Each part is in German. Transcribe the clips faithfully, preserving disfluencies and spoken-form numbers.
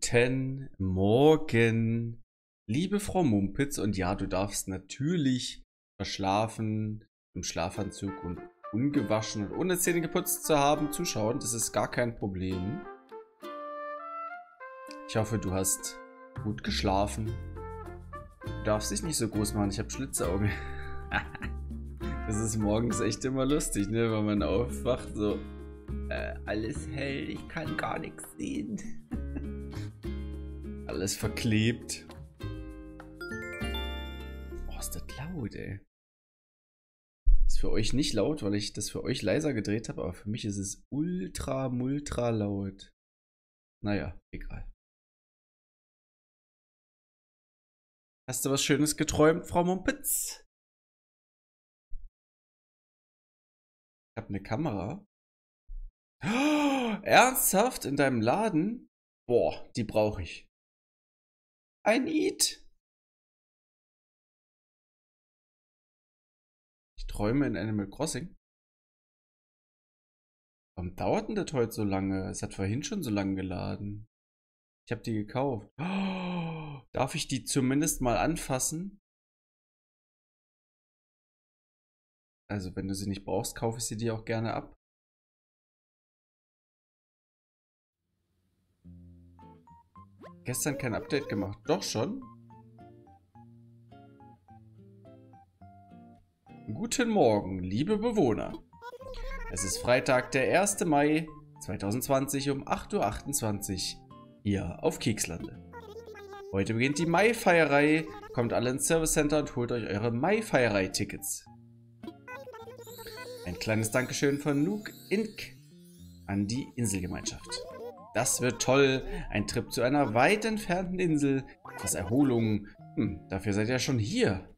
Guten Morgen, liebe Frau Mumpitz, und ja, du darfst natürlich verschlafen, im Schlafanzug und ungewaschen und ohne Zähne geputzt zu haben zuschauen, das ist gar kein Problem. Ich hoffe, du hast gut geschlafen. Du darfst dich nicht so groß machen, ich habe Schlitzaugen. Das ist morgens echt immer lustig, ne, wenn man aufwacht, so äh, alles hell, ich kann gar nichts sehen. Alles verklebt. Oh, ist das laut, ey. Ist für euch nicht laut, weil ich das für euch leiser gedreht habe, aber für mich ist es ultra, multra laut. Naja, egal. Hast du was Schönes geträumt, Frau Mumpitz? Ich habe eine Kamera. Oh, ernsthaft? In deinem Laden? Boah, die brauche ich. Ein Eat. Ich träume in Animal Crossing. Warum dauert denn das heute so lange? Es hat vorhin schon so lange geladen. Ich habe die gekauft. Oh, darf ich die zumindest mal anfassen? Also wenn du sie nicht brauchst, kaufe ich sie dir auch gerne ab. Gestern kein Update gemacht. Doch schon. Guten Morgen, liebe Bewohner. Es ist Freitag, der erste Mai zweitausendzwanzig um acht Uhr achtundzwanzig hier auf Kekslande. Heute beginnt die Mai-Feiererei. Kommt alle ins Service Center und holt euch eure Mai-Feiererei-Tickets. Ein kleines Dankeschön von Nook Incorporated an die Inselgemeinschaft. Das wird toll. Ein Trip zu einer weit entfernten Insel. Etwas Erholung. Hm, dafür seid ihr schon hier.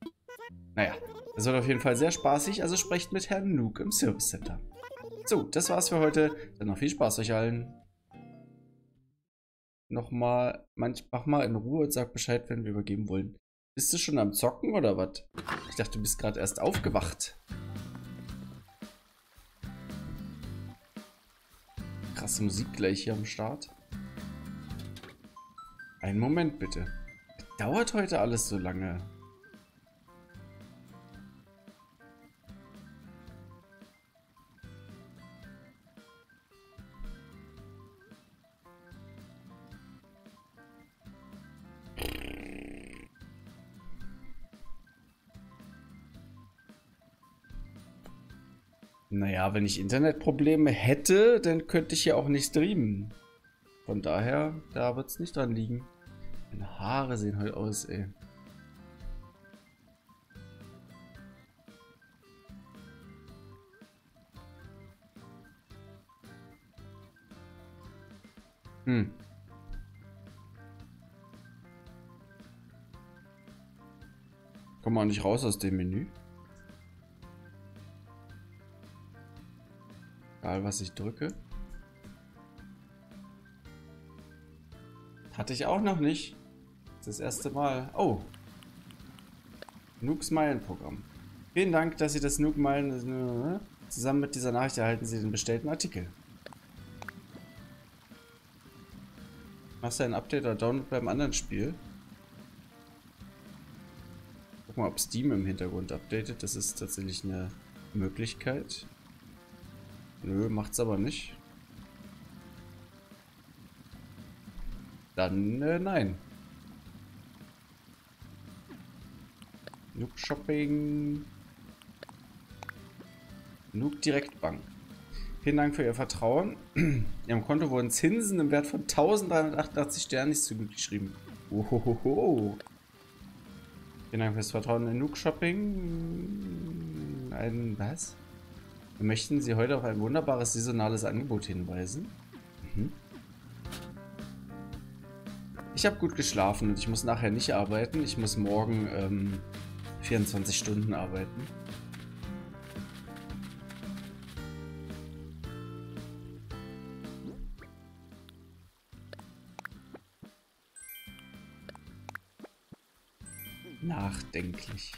Naja, das wird auf jeden Fall sehr spaßig, also sprecht mit Herrn Nook im Service Center. So, das war's für heute. Dann noch viel Spaß euch allen. Nochmal, manch, mach mal in Ruhe und sag Bescheid, wenn wir übergeben wollen. Bist du schon am Zocken oder was? Ich dachte, du bist gerade erst aufgewacht. Krasse Musik gleich hier am Start. Einen Moment bitte. Das dauert heute alles so lange. Naja, wenn ich Internetprobleme hätte, dann könnte ich ja auch nicht streamen. Von daher, da wird es nicht dran liegen. Meine Haare sehen halt aus, ey. Hm. Komm mal nicht raus aus dem Menü. Egal, was ich drücke. Hatte ich auch noch nicht. Das erste Mal. Oh. Nooks Meilen Programm. Vielen Dank, dass Sie das Nook Meilen... Zusammen mit dieser Nachricht erhalten Sie den bestellten Artikel. Machst du ein Update oder Download beim anderen Spiel? Guck mal, ob Steam im Hintergrund updatet. Das ist tatsächlich eine Möglichkeit. Nö, macht's aber nicht. Dann, äh, nein. Nook Shopping. Nook Direktbank. Vielen Dank für Ihr Vertrauen. Ihrem Konto wurden Zinsen im Wert von eintausenddreihundertachtundachtzig Sternen nicht zugeschrieben. Ohohoho. Vielen Dank fürs Vertrauen in Nook Shopping. Ein, was? Wir möchten Sie heute auf ein wunderbares saisonales Angebot hinweisen. Mhm. Ich habe gut geschlafen und ich muss nachher nicht arbeiten. Ich muss morgen ähm, vierundzwanzig Stunden arbeiten. Nachdenklich.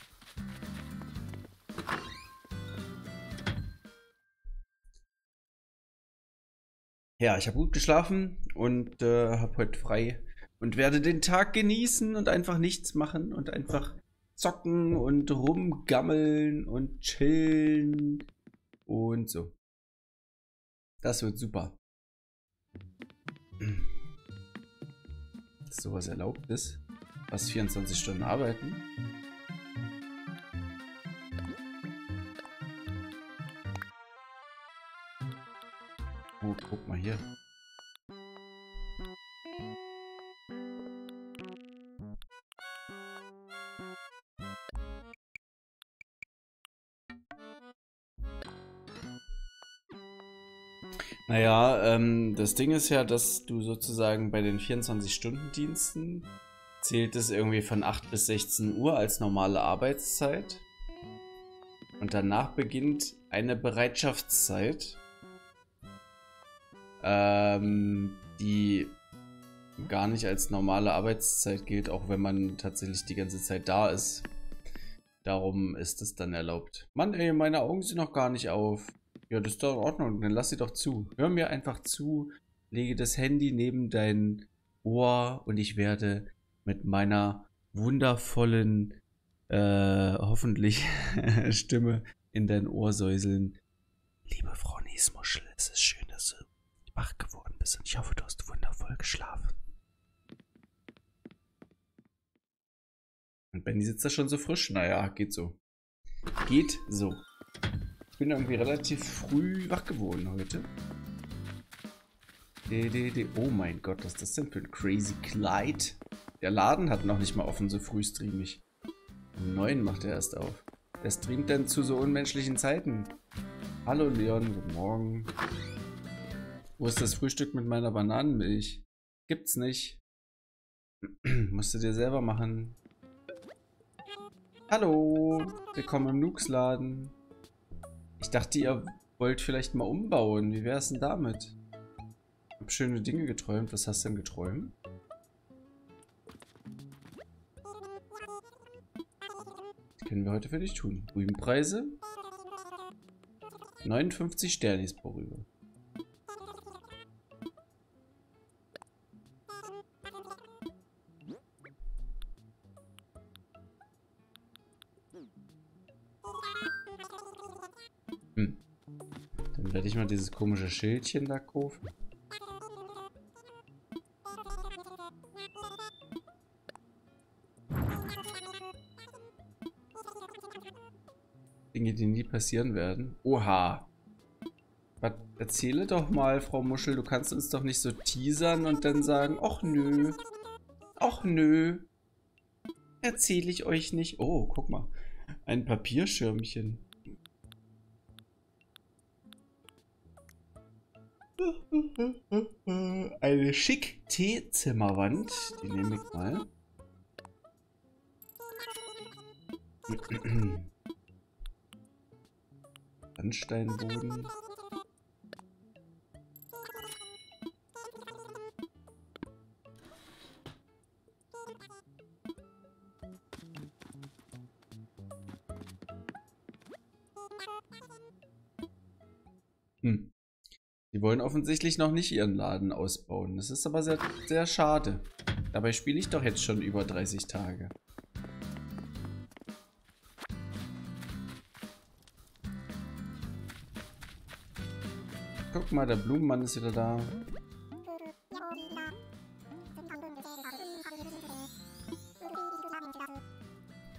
Ja, ich habe gut geschlafen und äh, habe heute frei. und werde den Tag genießen und einfach nichts machen und einfach zocken und rumgammeln und chillen und so. Das wird super. Dass sowas erlaubt ist. Was, vierundzwanzig Stunden arbeiten? Oh, guck mal hier. Naja, ähm, das Ding ist ja, dass du sozusagen bei den vierundzwanzig-Stunden-Diensten zählt es irgendwie von acht bis sechzehn Uhr als normale Arbeitszeit. Und danach beginnt eine Bereitschaftszeit, ähm, die gar nicht als normale Arbeitszeit gilt, auch wenn man tatsächlich die ganze Zeit da ist. Darum ist es dann erlaubt. Mann, ey, meine Augen sind noch gar nicht auf. Ja, das ist doch in Ordnung, dann lass sie doch zu. Hör mir einfach zu, lege das Handy neben dein Ohr und ich werde mit meiner wundervollen, äh, hoffentlich Stimme in dein Ohr säuseln. Liebe Frau Niesmuschel, es ist schön, dass du wach geworden bist und ich hoffe, du hast wundervoll geschlafen. Und Benni sitzt da schon so frisch. Naja, geht so. Geht so. Ich bin irgendwie relativ früh wach geworden heute. De, de, de. Oh mein Gott, was ist das denn für ein crazy Kleid? Der Laden hat noch nicht mal offen, so früh stream ich. Um neun macht er erst auf. Er streamt dann zu so unmenschlichen Zeiten. Hallo Leon, guten Morgen. Wo ist das Frühstück mit meiner Bananenmilch? Gibt's nicht. Musst du dir selber machen. Hallo, willkommen im Nooks Laden. Ich dachte, ihr wollt vielleicht mal umbauen. Wie wär's denn damit? Ich hab schöne Dinge geträumt. Was hast du denn geträumt? Was können wir heute für dich tun? Rübenpreise? neunundfünfzig Sternis pro Rübe. Werde ich mal dieses komische Schildchen da kaufen? Dinge, die nie passieren werden. Oha! Was, erzähle doch mal, Frau Muschel, du kannst uns doch nicht so teasern und dann sagen, ach nö, ach nö, erzähle ich euch nicht. Oh, guck mal, ein Papierschirmchen. Eine schick Teezimmerwand, die nehme ich mal. Sandsteinboden. Hm. Die wollen offensichtlich noch nicht ihren Laden ausbauen. Das ist aber sehr, sehr schade. Dabei spiele ich doch jetzt schon über dreißig Tage. Guck mal, der Blumenmann ist wieder da.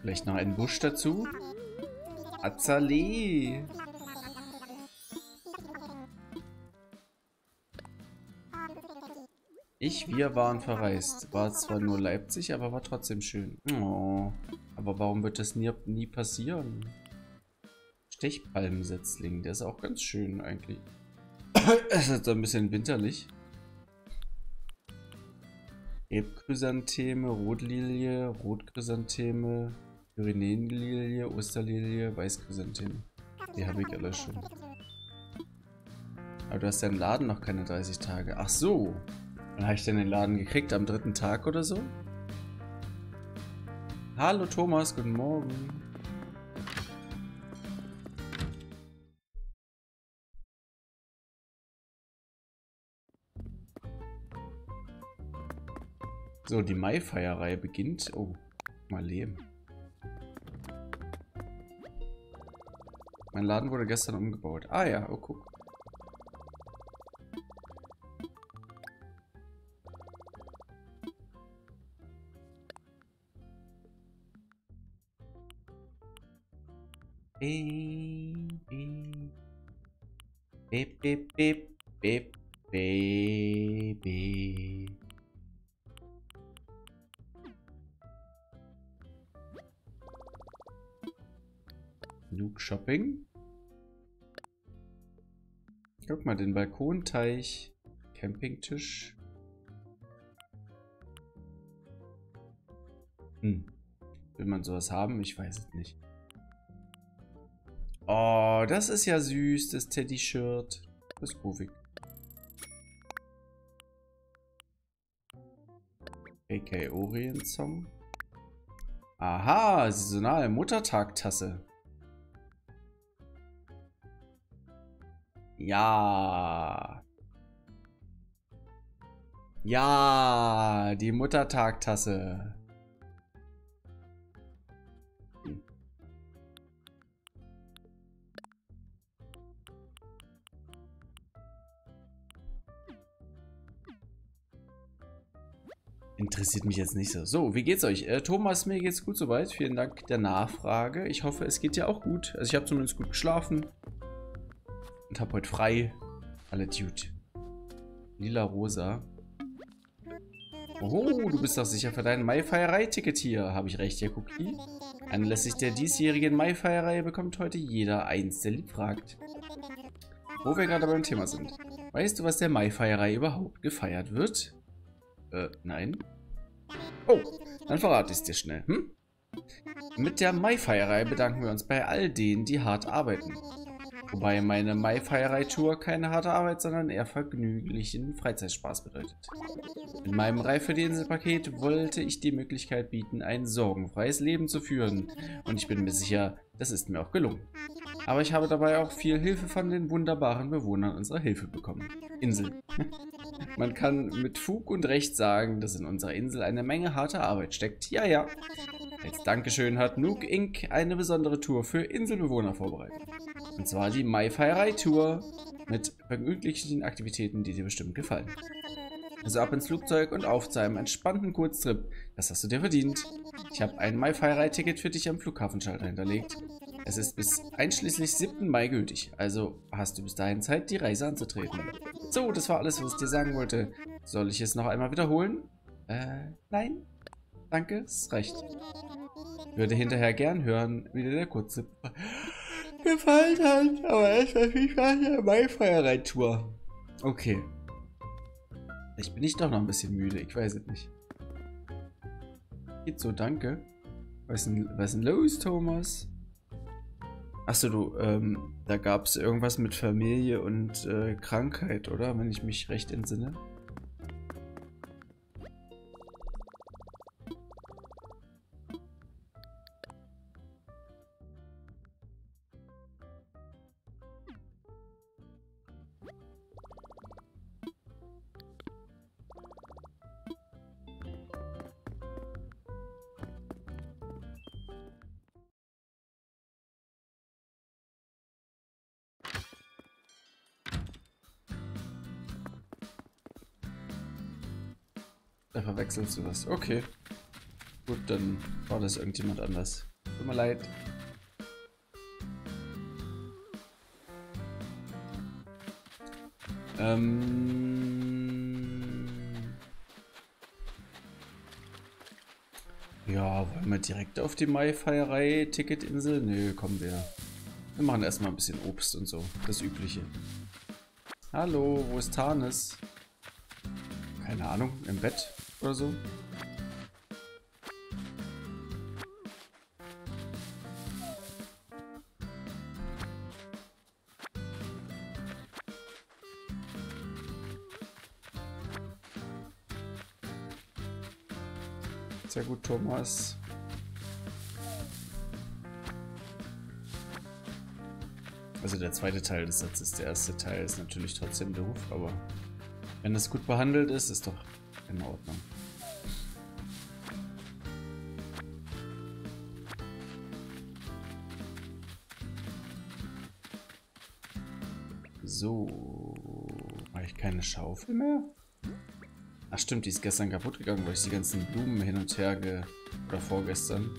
Vielleicht noch einen Busch dazu. Azalee! Ich, wir waren verreist. War zwar nur Leipzig, aber war trotzdem schön. Oh, aber warum wird das nie, nie passieren? Stechpalmensetzling, der ist auch ganz schön eigentlich. Es ist so ein bisschen winterlich. Gelbchrysantheme, Rotlilie, Rotchrysantheme, Pyrenäenlilie, Osterlilie, Weißchrysantheme. Die habe ich alle schon. Aber du hast ja im Laden noch keine dreißig Tage. Ach so. Wann habe ich denn den Laden gekriegt? Am dritten Tag oder so? Hallo Thomas, guten Morgen. So, die Mai-Feiererei beginnt. Oh, mal Leben. Mein Laden wurde gestern umgebaut. Ah ja, oh guck. Beep, beep, beep, beep, baby. Nook Shopping. Guck mal, den Balkonteich. Campingtisch. Hm. Will man sowas haben? Ich weiß es nicht. Oh, das ist ja süß, das Teddy-Shirt. Das ist groovig. A K Orient-Song. Aha, saisonale Muttertag-Tasse. Ja. Ja, die Muttertag-Tasse. Interessiert mich jetzt nicht so. So, wie geht's euch? Äh, Thomas, mir geht's gut soweit. Vielen Dank der Nachfrage. Ich hoffe, es geht dir auch gut. Also ich habe zumindest gut geschlafen. Und habe heute frei. Alle Dude. Lila Rosa. Oh, du bist doch sicher für dein Mai-Feiererei-Ticket hier. Habe ich recht, ja, Cookie? Anlässlich der diesjährigen Mai-Feiererei bekommt heute jeder eins, der lieb fragt. Wo wir gerade beim Thema sind. Weißt du, was der Mai-Feiererei überhaupt gefeiert wird? Äh, nein. Oh, dann verrate ich es dir schnell, hm? Mit der Mai-Feiererei bedanken wir uns bei all denen, die hart arbeiten. Wobei meine Mai-Feiererei-Tour keine harte Arbeit, sondern eher vergnüglichen Freizeitspaß bedeutet. In meinem Reifedienstpaket wollte ich die Möglichkeit bieten, ein sorgenfreies Leben zu führen. Und ich bin mir sicher, das ist mir auch gelungen. Aber ich habe dabei auch viel Hilfe von den wunderbaren Bewohnern unserer Hilfe bekommen. Insel. Man kann mit Fug und Recht sagen, dass in unserer Insel eine Menge harte Arbeit steckt. Ja, ja. Als Dankeschön hat Nook Incorporated eine besondere Tour für Inselbewohner vorbereitet. Und zwar die Mai-Feiererei-Tour mit vergnüglichen Aktivitäten, die dir bestimmt gefallen. Also ab ins Flugzeug und auf zu einem entspannten Kurztrip. Das hast du dir verdient. Ich habe ein Mai-Feiererei-Ticket für dich am Flughafenschalter hinterlegt. Es ist bis einschließlich siebten Mai gültig, also hast du bis dahin Zeit, die Reise anzutreten. So, das war alles, was ich dir sagen wollte. Soll ich es noch einmal wiederholen? Äh, nein? Danke, ist recht. Ich würde hinterher gern hören, wie dir der kurze gefallen hat, aber erstmal viel Spaß in der Mai-Feiererei-Tour. Okay. Vielleicht bin ich doch noch ein bisschen müde, ich weiß es nicht. Geht so, danke. Was ist denn, was ist denn los, Thomas? Achso, du, ähm, da gab es irgendwas mit Familie und äh, Krankheit, oder? Wenn ich mich recht entsinne. Da verwechselst du was. Okay. Gut, dann war das irgendjemand anders. Tut mir leid. Ähm. Ja, wollen wir direkt auf die Mai-Feiererei-Ticketinsel? Nö, kommen wir. Wir machen erstmal ein bisschen Obst und so. Das Übliche. Hallo, wo ist Tarnis? Keine Ahnung, im Bett? Oder so. Sehr gut, Thomas. Also der zweite Teil des Satzes, der erste Teil ist natürlich trotzdem doof, aber wenn das gut behandelt ist, ist doch in Ordnung. So. Habe ich keine Schaufel mehr? Ach stimmt, die ist gestern kaputt gegangen, weil ich die ganzen Blumen hin und her ge... Oder vorgestern.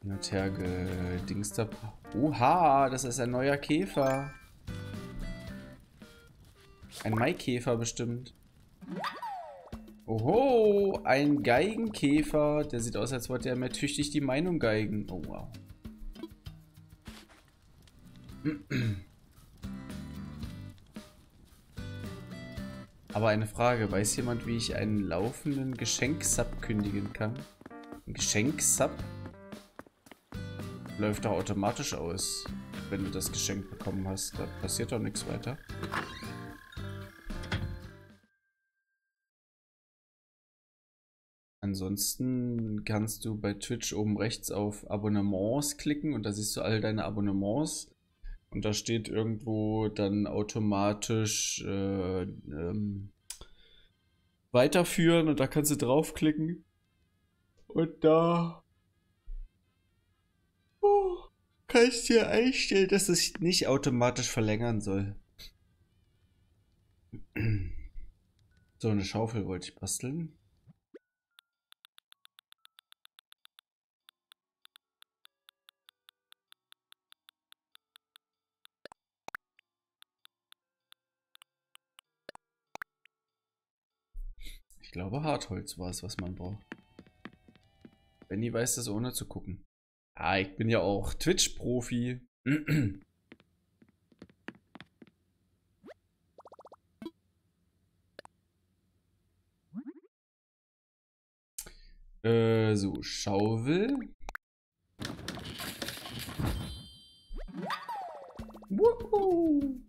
Hin und her gedingst habe. Oha, das ist ein neuer Käfer. Ein Maikäfer bestimmt. Oho, ein Geigenkäfer. Der sieht aus, als wollte er mehr tüchtig die Meinung geigen. Oh, wow. Aber eine Frage, weiß jemand, wie ich einen laufenden Geschenksub kündigen kann? Ein Geschenksub läuft doch automatisch aus, wenn du das Geschenk bekommen hast. Da passiert doch nichts weiter. Ansonsten kannst du bei Twitch oben rechts auf Abonnements klicken und da siehst du all deine Abonnements. Und da steht irgendwo dann automatisch äh, ähm, weiterführen und da kannst du draufklicken. Und da oh, kannst du dir einstellen, dass es nicht automatisch verlängern soll. So, eine Schaufel wollte ich basteln. Ich glaube, Hartholz war es, was man braucht. Benni weiß das, ohne zu gucken. Ah, ich bin ja auch Twitch-Profi. äh, so, Schaufel. Wuhu.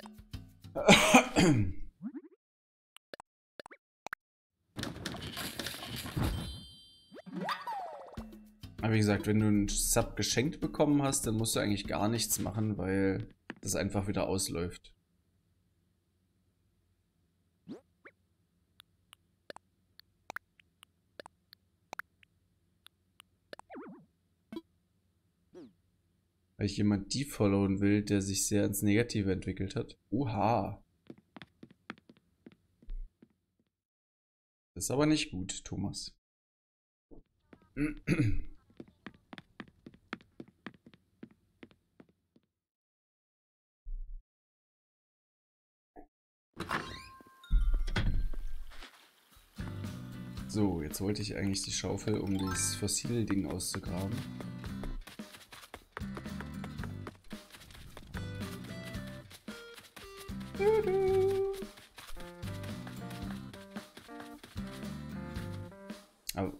Aber wie gesagt, wenn du einen Sub geschenkt bekommen hast, dann musst du eigentlich gar nichts machen, weil das einfach wieder ausläuft. Weil ich jemanden defollowen will, der sich sehr ins Negative entwickelt hat. Oha. Das ist aber nicht gut, Thomas. So, jetzt wollte ich eigentlich die Schaufel, um das fossile Ding auszugraben. Aber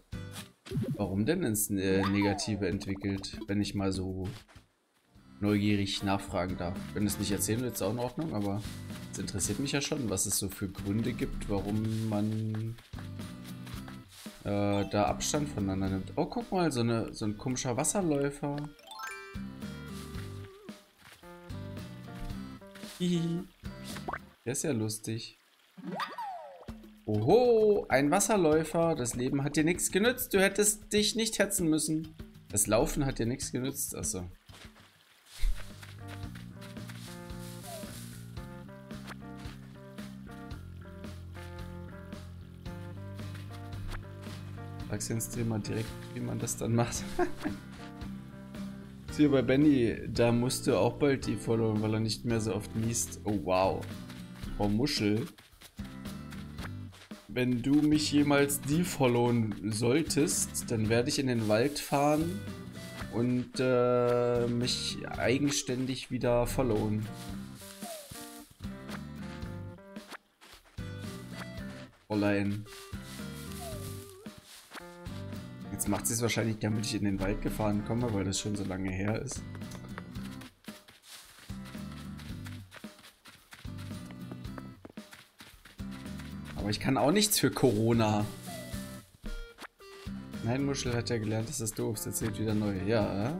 warum denn ins Negative entwickelt, wenn ich mal so neugierig nachfragen darf? Wenn du es nicht erzählen willst, ist auch in Ordnung, aber es interessiert mich ja schon, was es so für Gründe gibt, warum man da Abstand voneinander nimmt. Oh, guck mal, so, eine, so ein komischer Wasserläufer. Hihi. Der ist ja lustig. Oho, ein Wasserläufer. Das Leben hat dir nichts genützt. Du hättest dich nicht hetzen müssen. Das Laufen hat dir nichts genützt. Achso. Sag's den Streamer direkt, wie man das dann macht. Hier bei Benni, da musste auch bald die Follower, weil er nicht mehr so oft liest. Oh wow. Frau Muschel. Wenn du mich jemals defollowen solltest, dann werde ich in den Wald fahren und äh, mich eigenständig wieder followen. Online. Jetzt macht sie es wahrscheinlich, damit ich in den Wald gefahren komme, weil das schon so lange her ist. Aber ich kann auch nichts für Corona. Nein, Muschel hat ja gelernt, dass das doof ist. Er zählt wieder neu. Ja,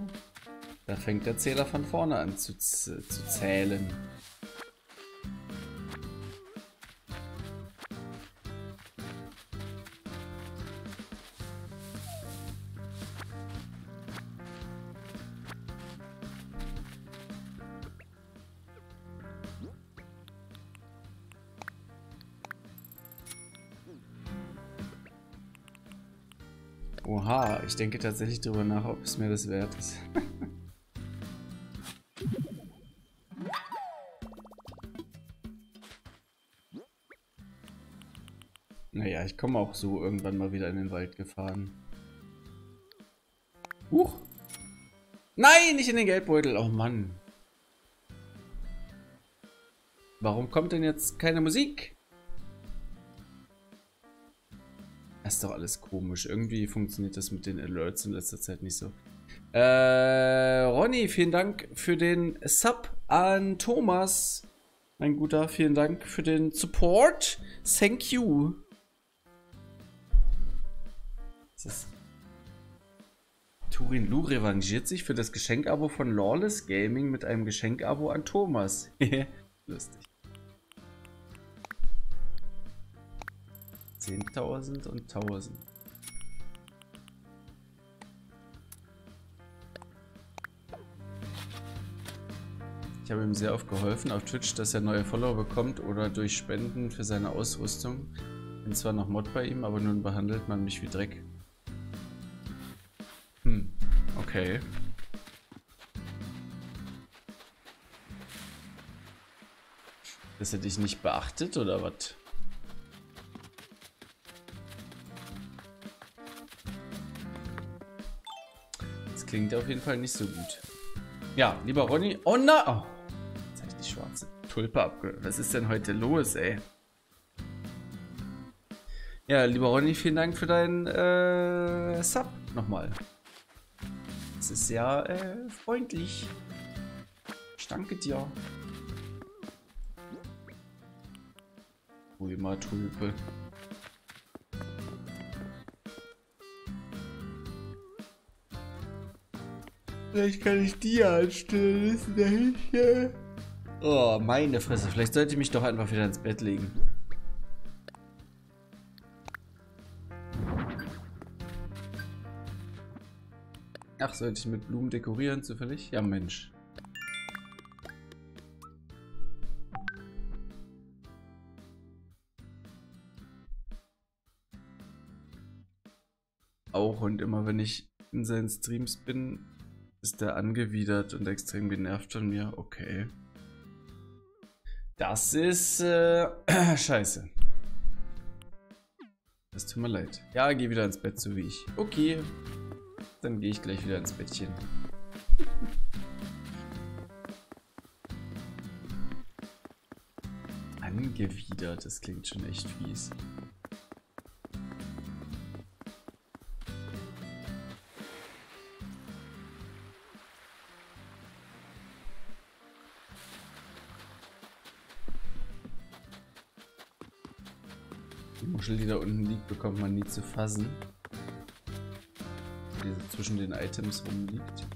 da fängt der Zähler von vorne an zu, zu zählen. Oha, ich denke tatsächlich darüber nach, ob es mir das wert ist. Naja, ich komme auch so irgendwann mal wieder in den Wald gefahren. Huch! Nein, nicht in den Geldbeutel! Oh Mann! Warum kommt denn jetzt keine Musik? Das ist doch alles komisch. Irgendwie funktioniert das mit den Alerts in letzter Zeit nicht so. Äh, Ronny, vielen Dank für den Sub an Thomas. Mein Guter, vielen Dank für den Support. Thank you. Turin Lu revanchiert sich für das Geschenkabo von Lawless Gaming mit einem Geschenkabo an Thomas. Lustig. zehntausend und tausend. Ich habe ihm sehr oft geholfen auf Twitch, dass er neue Follower bekommt oder durch Spenden für seine Ausrüstung. Bin zwar noch Mod bei ihm, aber nun behandelt man mich wie Dreck. Hm, okay. Dass er dich nicht beachtet oder was? Das klingt auf jeden Fall nicht so gut. Ja, lieber Ronny. Oh na! Oh. Die schwarze Tulpe abgehört. Was ist denn heute los, ey? Ja, lieber Ronny, vielen Dank für deinen äh, Sub nochmal. Das ist ja äh, freundlich. Ich danke dir. Hol mal Tulpe. Vielleicht kann ich die anstellen, ist der Hilfe. Oh, meine Fresse. Vielleicht sollte ich mich doch einfach wieder ins Bett legen. Ach, sollte ich mit Blumen dekorieren zufällig? Ja, Mensch. Auch und immer, wenn ich in seinen Streams bin, ist er angewidert und extrem genervt von mir. Okay. Das ist äh, scheiße. Das tut mir leid. Ja, geh wieder ins Bett, so wie ich. Okay. Dann gehe ich gleich wieder ins Bettchen. Angewidert, das klingt schon echt fies. Die da unten liegt, bekommt man nie zu fassen, die so zwischen den Items rumliegt.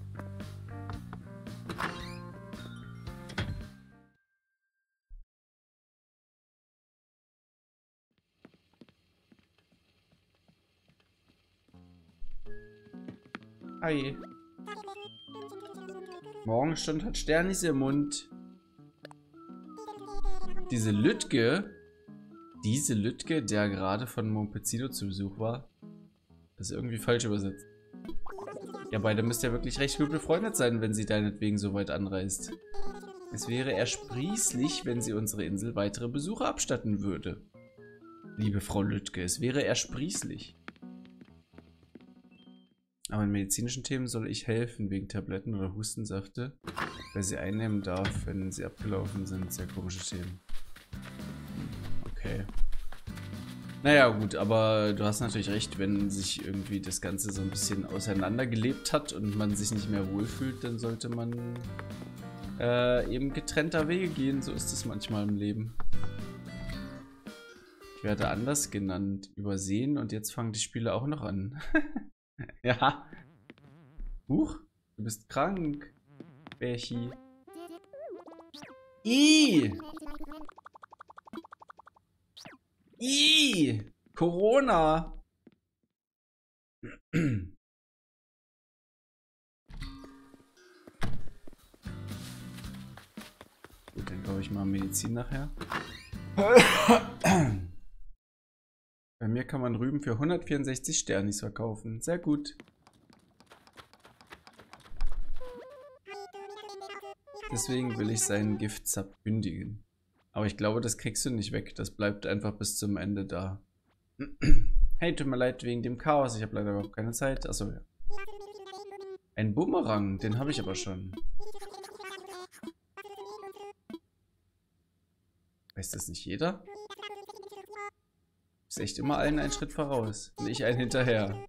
Hi. Morgenstund hat Sternis im Mund. Diese Lütke. Diese Lütke, der gerade von Montpecino zu Besuch war, ist irgendwie falsch übersetzt. Ja, beide müsst ja wirklich recht gut befreundet sein, wenn sie deinetwegen so weit anreist. Es wäre eher sprießlich, wenn sie unsere Insel weitere Besuche abstatten würde. Liebe Frau Lütke, es wäre eher sprießlich. Aber in medizinischen Themen soll ich helfen, wegen Tabletten oder Hustensafte, weil sie einnehmen darf, wenn sie abgelaufen sind. Sehr komische Themen. Okay. Naja gut, aber du hast natürlich recht, wenn sich irgendwie das Ganze so ein bisschen auseinandergelebt hat und man sich nicht mehr wohlfühlt, dann sollte man äh, eben getrennter Wege gehen. So ist es manchmal im Leben. Ich werde anders genannt, übersehen und jetzt fangen die Spiele auch noch an. Ja. Huch, du bist krank, Bärchi. Ih! Ih, Corona. Gut, dann kaufe ich mal Medizin nachher. Bei mir kann man Rüben für hundertvierundsechzig Sternis verkaufen. Sehr gut. Deswegen will ich seinen Giftzapf kündigen. Aber ich glaube, das kriegst du nicht weg. Das bleibt einfach bis zum Ende da. Hey, tut mir leid wegen dem Chaos. Ich habe leider überhaupt keine Zeit. Achso, ja. Ein Bumerang, den habe ich aber schon. Weiß das nicht jeder? Ist echt immer allen einen Schritt voraus. Und ich einen hinterher.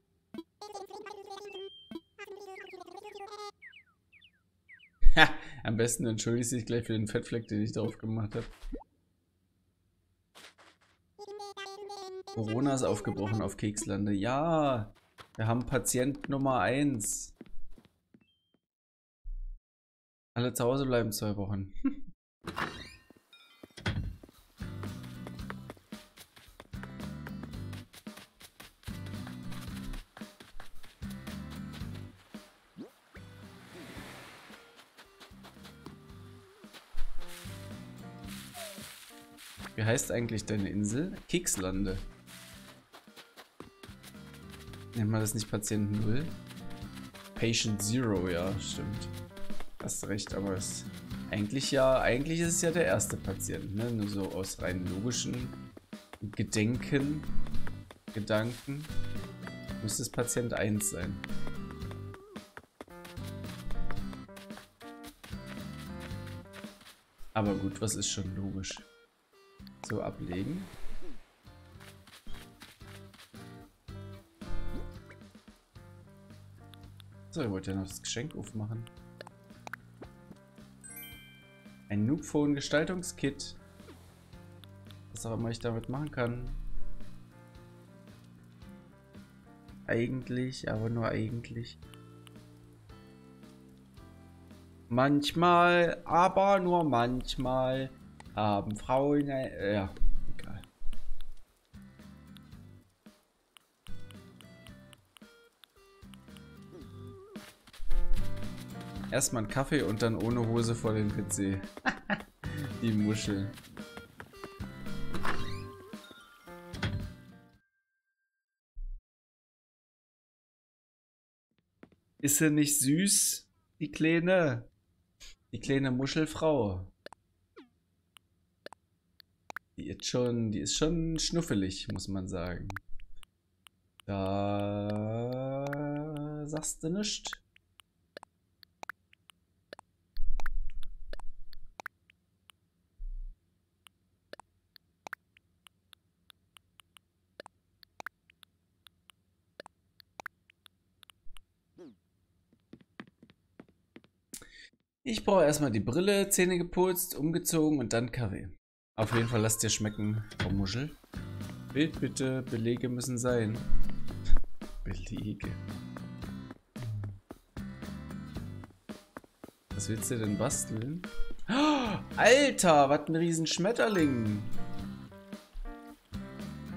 Ha! Am besten entschuldige ich dich gleich für den Fettfleck, den ich drauf gemacht habe. Corona ist aufgebrochen auf Kekslande. Ja, wir haben Patient Nummer eins. Alle zu Hause bleiben zwei Wochen. Wie heißt eigentlich deine Insel? Kekslande. Nennt man das nicht Patient null? Patient null, ja, stimmt. Hast recht, aber es eigentlich ja, eigentlich ist es ja der erste Patient, ne? Nur so aus rein logischen Gedenken, Gedanken müsste es Patient eins sein. Aber gut, was ist schon logisch? So, ablegen. So, ich wollte ja noch das Geschenk aufmachen. Ein Noobphone Gestaltungskit. Was auch immer ich damit machen kann. Eigentlich, aber nur eigentlich. Manchmal, aber nur manchmal. Haben Frauen, äh, ja, egal. Erstmal einen Kaffee und dann ohne Hose vor den P C. Die Muschel. Ist sie nicht süß, die kleine, die kleine Muschelfrau? Die ist schon, die ist schon schnuffelig, muss man sagen. Da sagst du nichts. Ich brauche erstmal die Brille, Zähne geputzt, umgezogen und dann Kaffee. Auf jeden Fall lasst dir schmecken, Frau Muschel. Bild bitte, Belege müssen sein. Belege. Was willst du denn basteln? Oh, Alter, was ein riesen Schmetterling.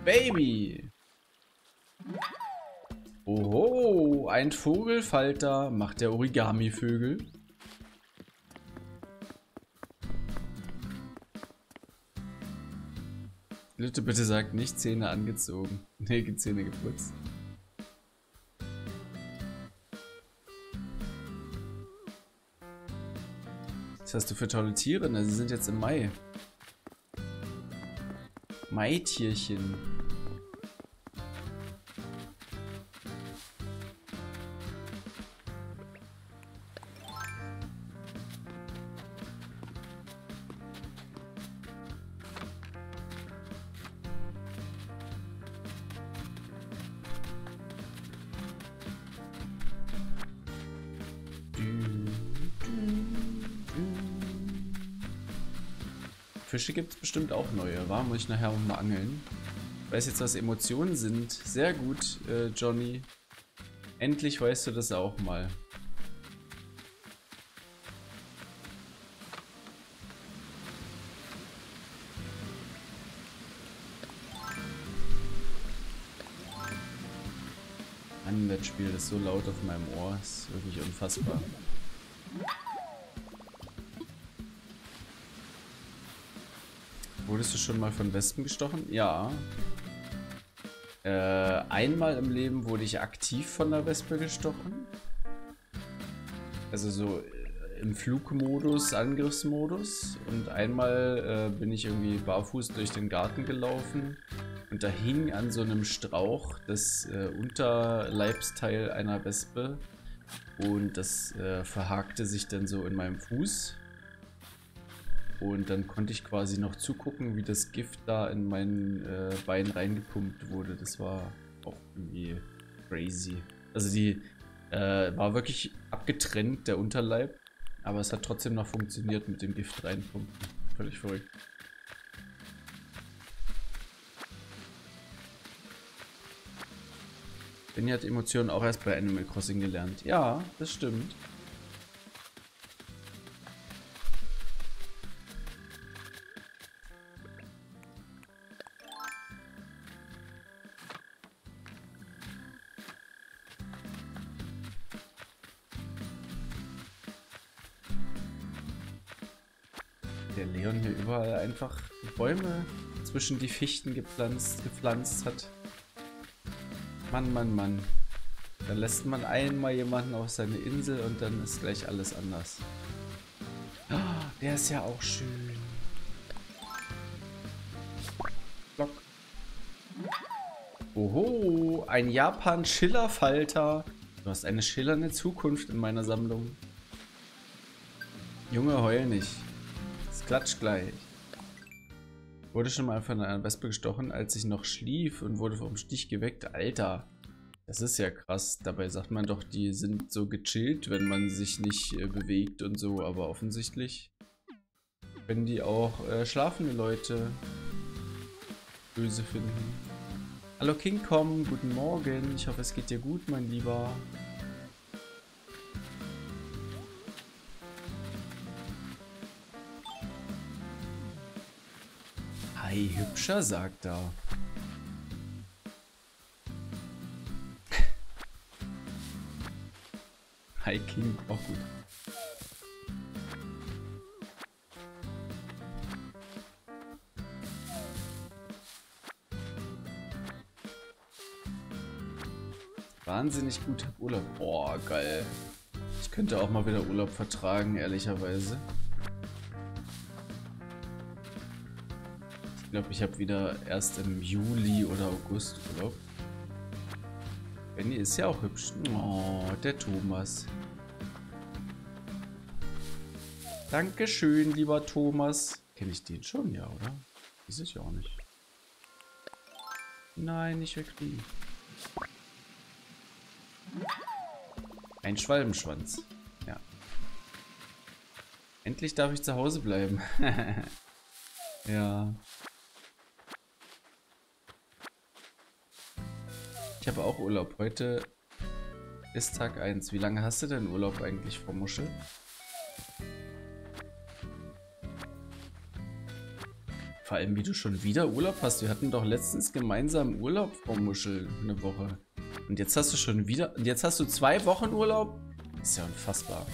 Baby. Oho, ein Vogelfalter. Macht der Origami-Vögel. Lütke bitte sagt nicht Zähne angezogen. Nee, Zähne geputzt. Was hast du für tolle Tiere? Ne? Sie sind jetzt im Mai. Mai-Tierchen. Fische gibt es bestimmt auch neue. War, muss ich nachher auch mal angeln. Weiß jetzt, was Emotionen sind. Sehr gut, äh, Johnny. Endlich weißt du das auch mal. Mann, das Spiel ist so laut auf meinem Ohr. Ist wirklich unfassbar. Wurdest du schon mal von Wespen gestochen? Ja. Äh, einmal im Leben wurde ich aktiv von der Wespe gestochen. Also so im Flugmodus, Angriffsmodus. Und einmal äh, bin ich irgendwie barfuß durch den Garten gelaufen. Und da hing an so einem Strauch das äh, Unterleibsteil einer Wespe. Und das äh, verhakte sich dann so in meinem Fuß. Und dann konnte ich quasi noch zugucken, wie das Gift da in mein äh, Bein reingepumpt wurde. Das war auch irgendwie crazy. Also die äh, war wirklich abgetrennt, der Unterleib. Aber es hat trotzdem noch funktioniert mit dem Gift reinpumpen. Völlig verrückt. Benni hat Emotionen auch erst bei Animal Crossing gelernt. Ja, das stimmt. Der Leon hier überall einfach die Bäume zwischen die Fichten gepflanzt, gepflanzt hat. Mann, Mann, Mann. Da lässt man einmal jemanden auf seine Insel und dann ist gleich alles anders. Ah, der ist ja auch schön. Block. Oho, ein Japan-Schillerfalter. Du hast eine schillernde Zukunft in meiner Sammlung. Junge, heul nicht. Es klatscht gleich. Ich wurde schon mal von einer Wespe gestochen, als ich noch schlief und wurde vom Stich geweckt. Alter, das ist ja krass. Dabei sagt man doch, die sind so gechillt, wenn man sich nicht äh, bewegt und so. Aber offensichtlich können die auch äh, schlafende Leute böse finden. Hallo King Kong, guten Morgen. Ich hoffe, es geht dir gut, mein Lieber. Hey, hübscher, sagt er. Hi King, auch gut. Wahnsinnig gut, hab Urlaub. Oh, geil. Ich könnte auch mal wieder Urlaub vertragen, ehrlicherweise. Ich glaube, ich habe wieder erst im Juli oder August Urlaub. Benni ist ja auch hübsch. Oh, der Thomas. Dankeschön, lieber Thomas. Kenne ich den schon, ja, oder? Weiß ich auch nicht. Nein, nicht wirklich. Ein Schwalbenschwanz. Ja. Endlich darf ich zu Hause bleiben. Ja. Ich habe auch Urlaub. Heute ist Tag eins. Wie lange hast du denn Urlaub eigentlich, Frau Muschel? Vor allem, wie du schon wieder Urlaub hast. Wir hatten doch letztens gemeinsam Urlaub, Frau Muschel, eine Woche. Und jetzt hast du schon wieder... Und jetzt hast du zwei Wochen Urlaub? Ist ja unfassbar.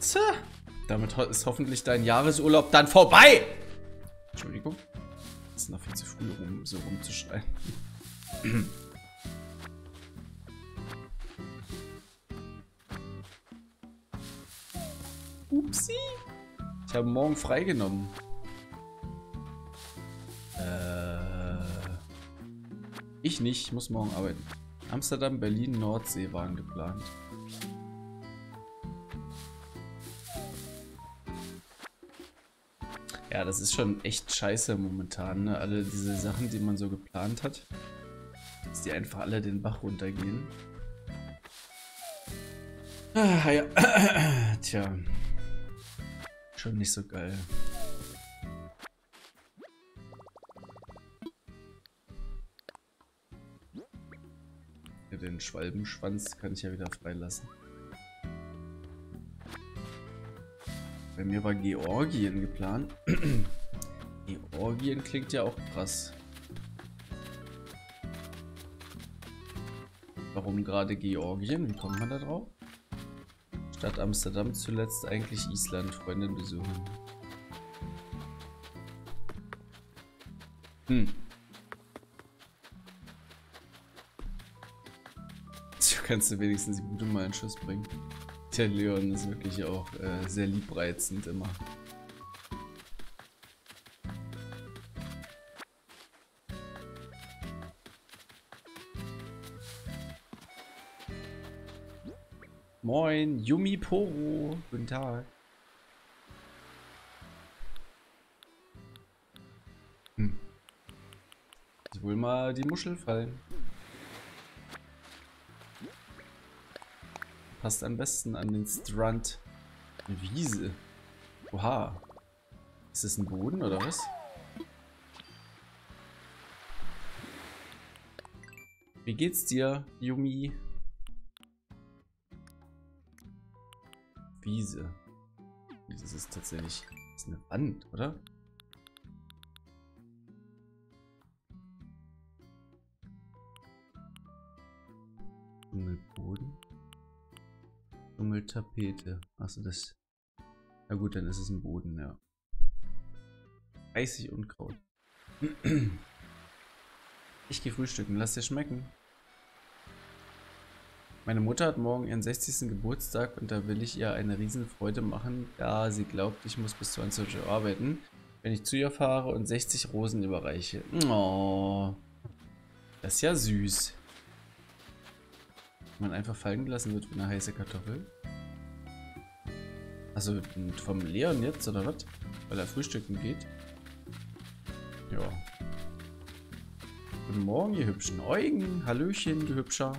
Tja. Damit ist hoffentlich dein Jahresurlaub dann vorbei! Entschuldigung. Das ist noch viel zu früh, um so rumzuschreien. Upsi! Ich habe morgen freigenommen. Äh, ich nicht, ich muss morgen arbeiten. Amsterdam, Berlin, Nordsee waren geplant. Ja, das ist schon echt scheiße momentan, ne? Alle diese Sachen, die man so geplant hat, dass die einfach alle den Bach runtergehen. Ah, ja. Tja, schon nicht so geil. Ja, den Schwalbenschwanz kann ich ja wieder freilassen. Bei mir war Georgien geplant. Georgien klingt ja auch krass. Warum gerade Georgien? Wie kommt man da drauf? Statt Amsterdam zuletzt eigentlich Island, Freundin besuchen. Hm, kannst du wenigstens die Bude mal in Schuss bringen. Der Leon ist wirklich auch äh, sehr liebreizend immer. Moin, Yumi Poro, guten Tag. Hm. Jetzt wohl mal die Muschel fallen. Passt am besten an den Strand. Eine Wiese. Oha. Ist das ein Boden oder was? Wie geht's dir, Yumi? Wiese. Das ist tatsächlich, das ist eine Wand, oder? Dschungelboden. Dschungeltapete. Achso, das. Na gut, dann ist es ein Boden, ja. Eisig Unkraut. Ich gehe frühstücken, lass dir schmecken. Meine Mutter hat morgen ihren sechzigsten Geburtstag und da will ich ihr eine Riesenfreude machen, da sie glaubt, ich muss bis zweiundzwanzig Uhr arbeiten, wenn ich zu ihr fahre und sechzig Rosen überreiche. Oh, das ist ja süß. Wenn man einfach fallen gelassen wird wie eine heiße Kartoffel. Also vom Leon jetzt oder was? Weil er frühstücken geht. Ja. Guten Morgen, ihr hübschen Eugen. Hallöchen, du Hübscher.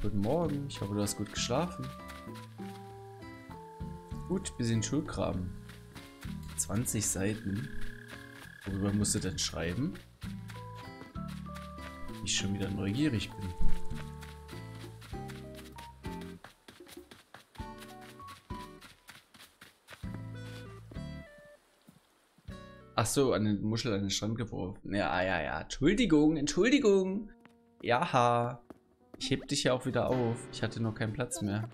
Guten Morgen, ich hoffe, du hast gut geschlafen. Gut, wir sind Schulkram. zwanzig Seiten. Worüber musst du denn schreiben? Ich schon wieder neugierig bin. Ach so, an den Muschel an den Strand geworfen. Ja, ja, ja. Entschuldigung, Entschuldigung. Jaha. Ich heb dich ja auch wieder auf. Ich hatte noch keinen Platz mehr.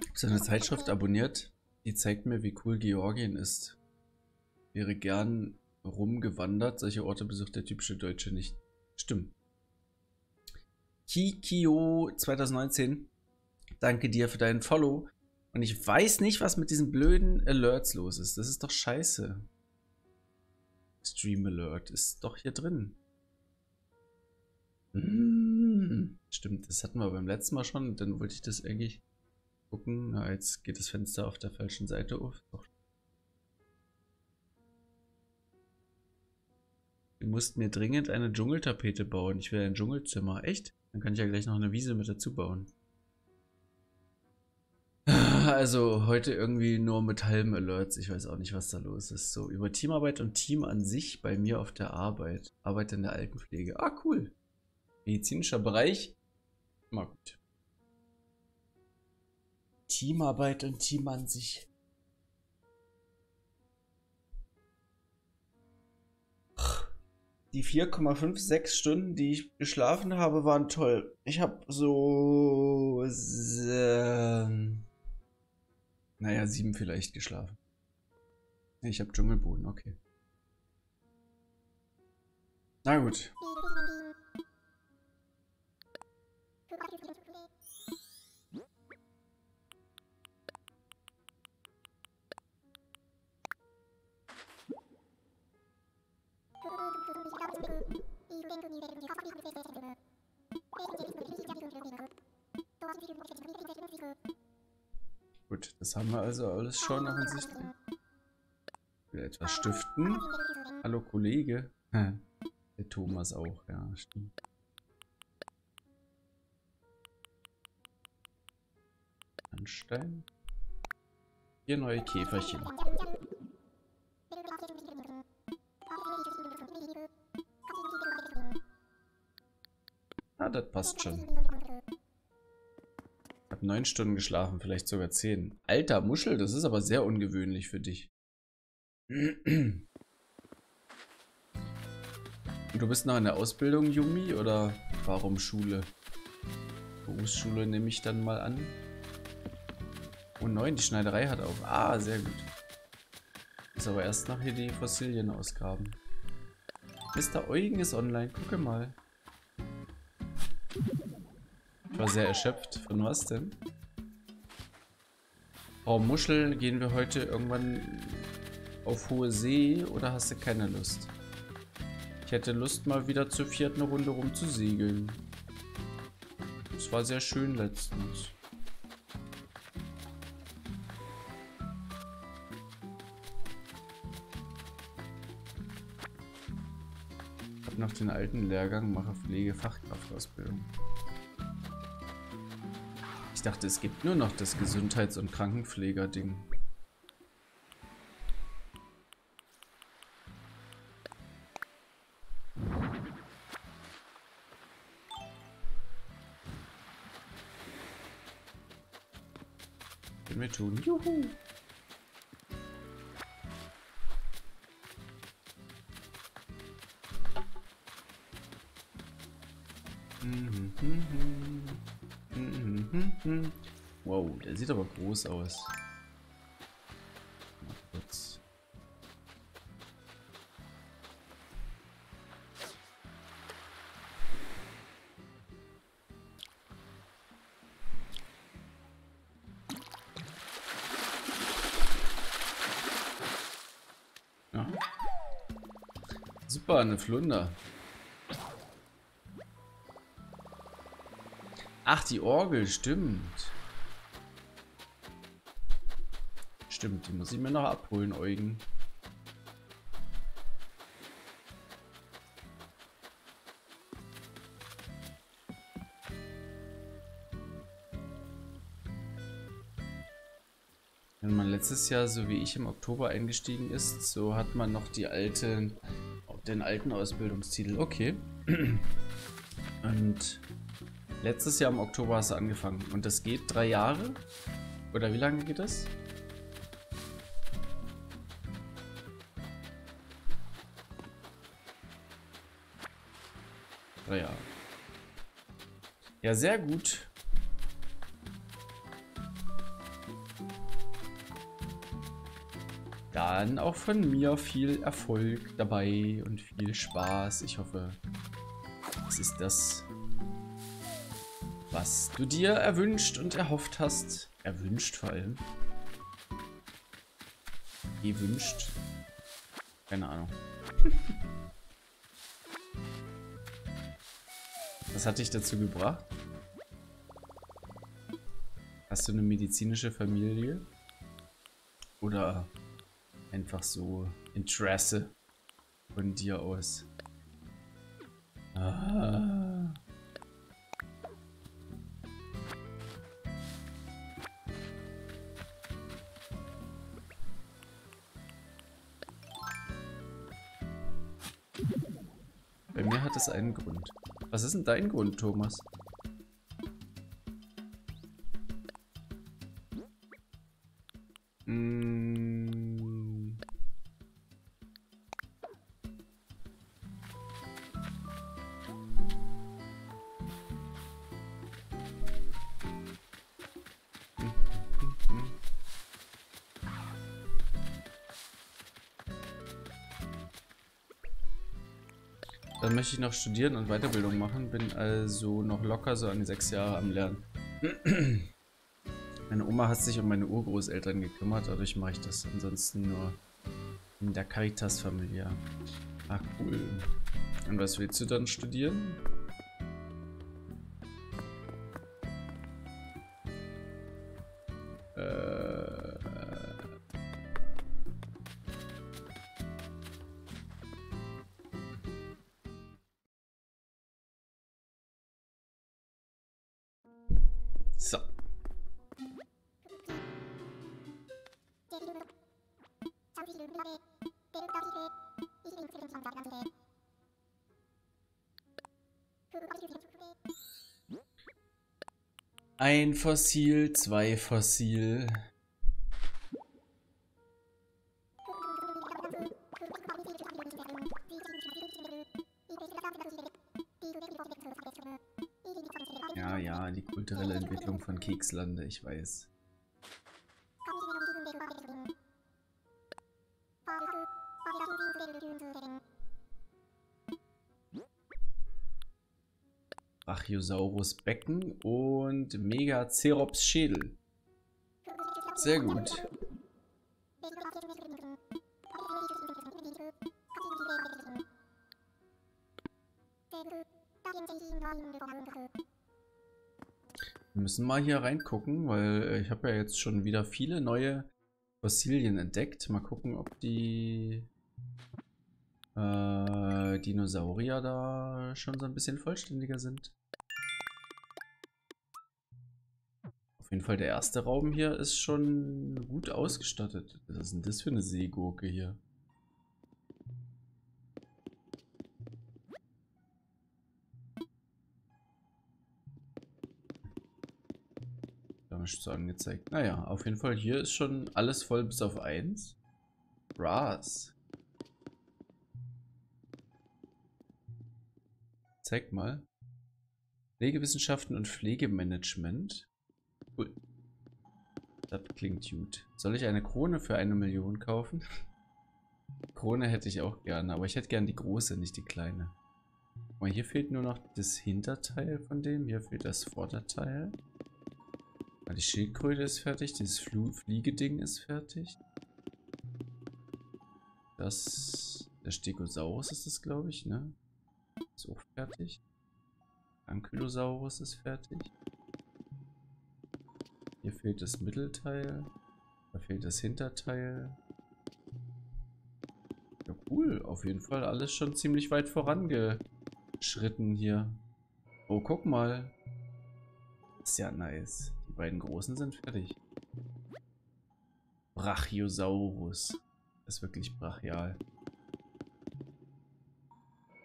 Ich habe so eine Zeitschrift abonniert, die zeigt mir, wie cool Georgien ist. Wäre gern rumgewandert. Solche Orte besucht der typische Deutsche nicht. Stimmt. Kikio zwanzig neunzehn. Danke dir für deinen Follow. Und ich weiß nicht, was mit diesen blöden Alerts los ist. Das ist doch scheiße. Stream Alert ist doch hier drin. Hm, stimmt, das hatten wir beim letzten Mal schon. Dann wollte ich das eigentlich gucken. Na, jetzt geht das Fenster auf der falschen Seite auf. Doch. Wir mussten mir dringend eine Dschungeltapete bauen. Ich will ein Dschungelzimmer. Echt? Dann kann ich ja gleich noch eine Wiese mit dazu bauen. Also heute irgendwie nur mit halben Alerts. Ich weiß auch nicht, was da los ist. So, über Teamarbeit und Team an sich bei mir auf der Arbeit. Arbeit in der Altenpflege. Ah, cool. Medizinischer Bereich. Mal gut. Teamarbeit und Team an sich. Die vier Komma fünf sechs Stunden, die ich geschlafen habe, waren toll. Ich habe so... Naja, sieben vielleicht geschlafen. Ich habe Dschungelboden, okay. Na gut. Gut, das haben wir also alles schon offensichtlich. Ich will etwas stiften. Hallo Kollege. Der Thomas auch, ja, stimmt. Anstein. Hier neue Käferchen. Ah, das passt schon. Ich habe neun Stunden geschlafen, vielleicht sogar zehn. Alter Muschel, das ist aber sehr ungewöhnlich für dich. Und du bist noch in der Ausbildung, Yumi, oder warum Schule? Berufsschule nehme ich dann mal an. Oh nein, die Schneiderei hat auf. Ah, sehr gut. Muss aber erst nachher die Fossilien ausgraben. Mister Eugen ist online, gucke mal. Ich war sehr erschöpft. Von was denn? Oh, Muscheln, gehen wir heute irgendwann auf hohe See oder hast du keine Lust? Ich hätte Lust, mal wieder zur vierten Runde rumzusegeln. Es war sehr schön letztens. Ich habe nach dem alten Lehrgang mache Pflege-Fachkraftausbildung. Ich dachte, es gibt nur noch das Gesundheits- und Krankenpfleger-Ding. Wir tun. Juhu. Wow, der sieht aber groß aus. Super, eine Flunder. Ach, die Orgel, stimmt. Stimmt, die muss ich mir noch abholen, Eugen. Wenn man letztes Jahr, so wie ich, im Oktober eingestiegen ist, so hat man noch die alten... den alten Ausbildungstitel, okay. Und letztes Jahr im Oktober hast du angefangen. Und das geht drei Jahre? Oder wie lange geht das? Drei Jahre. Ja, sehr gut. Dann auch von mir viel Erfolg dabei und viel Spaß. Ich hoffe, es ist das, was du dir erwünscht und erhofft hast. Erwünscht vor allem. Gewünscht. Keine Ahnung. Was hat dich dazu gebracht? Hast du eine medizinische Familie? Oder... einfach so Interesse von dir aus. Ah. Bei mir hat es einen Grund. Was ist denn dein Grund, Thomas? Dann möchte ich noch studieren und Weiterbildung machen, bin also noch locker so an die sechs Jahre am Lernen. Meine Oma hat sich um meine Urgroßeltern gekümmert, dadurch mache ich das ansonsten nur in der Caritas-Familie. Ach cool. Und was willst du dann studieren? Ein Fossil, zwei Fossil. Ja, ja, die kulturelle Entwicklung von Kekslande, ich weiß. Brachiosaurus Becken und Megacerops Schädel. Sehr gut. Wir müssen mal hier reingucken, weil ich habe ja jetzt schon wieder viele neue Fossilien entdeckt. Mal gucken, ob die äh, Dinosaurier da schon so ein bisschen vollständiger sind. Auf jeden Fall der erste Raum hier ist schon gut ausgestattet. Was ist denn das für eine Seegurke hier? So angezeigt. Naja, auf jeden Fall hier ist schon alles voll bis auf eins. Brass. Zeig mal. Pflegewissenschaften und Pflegemanagement. Cool. Das klingt gut. Soll ich eine Krone für eine Million kaufen? Krone hätte ich auch gerne, aber ich hätte gerne die große, nicht die kleine. Mal, hier fehlt nur noch das Hinterteil von dem. Hier fehlt das Vorderteil. Die Schildkröte ist fertig, dieses Fl- Fliegeding ist fertig. Das, der Stegosaurus ist es, glaube ich, ne? Ist auch fertig. Ankylosaurus ist fertig. Hier fehlt das Mittelteil. Da fehlt das Hinterteil. Ja, cool. Auf jeden Fall alles schon ziemlich weit vorangeschritten hier. Oh, guck mal. Ist ja nice. Die beiden großen sind fertig. Brachiosaurus. Das ist wirklich brachial.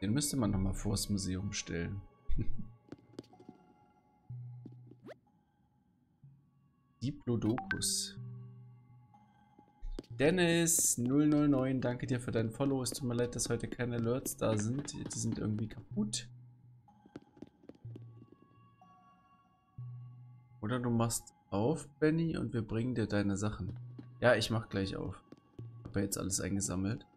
Den müsste man nochmal vors Museum stellen. Diplodocus. Dennis null null neun, danke dir für deinen Follow. Es tut mir leid, dass heute keine Alerts da sind. Die sind irgendwie kaputt. Oder du machst auf, Benny, und wir bringen dir deine Sachen. Ja, ich mach gleich auf. Hab ja jetzt alles eingesammelt.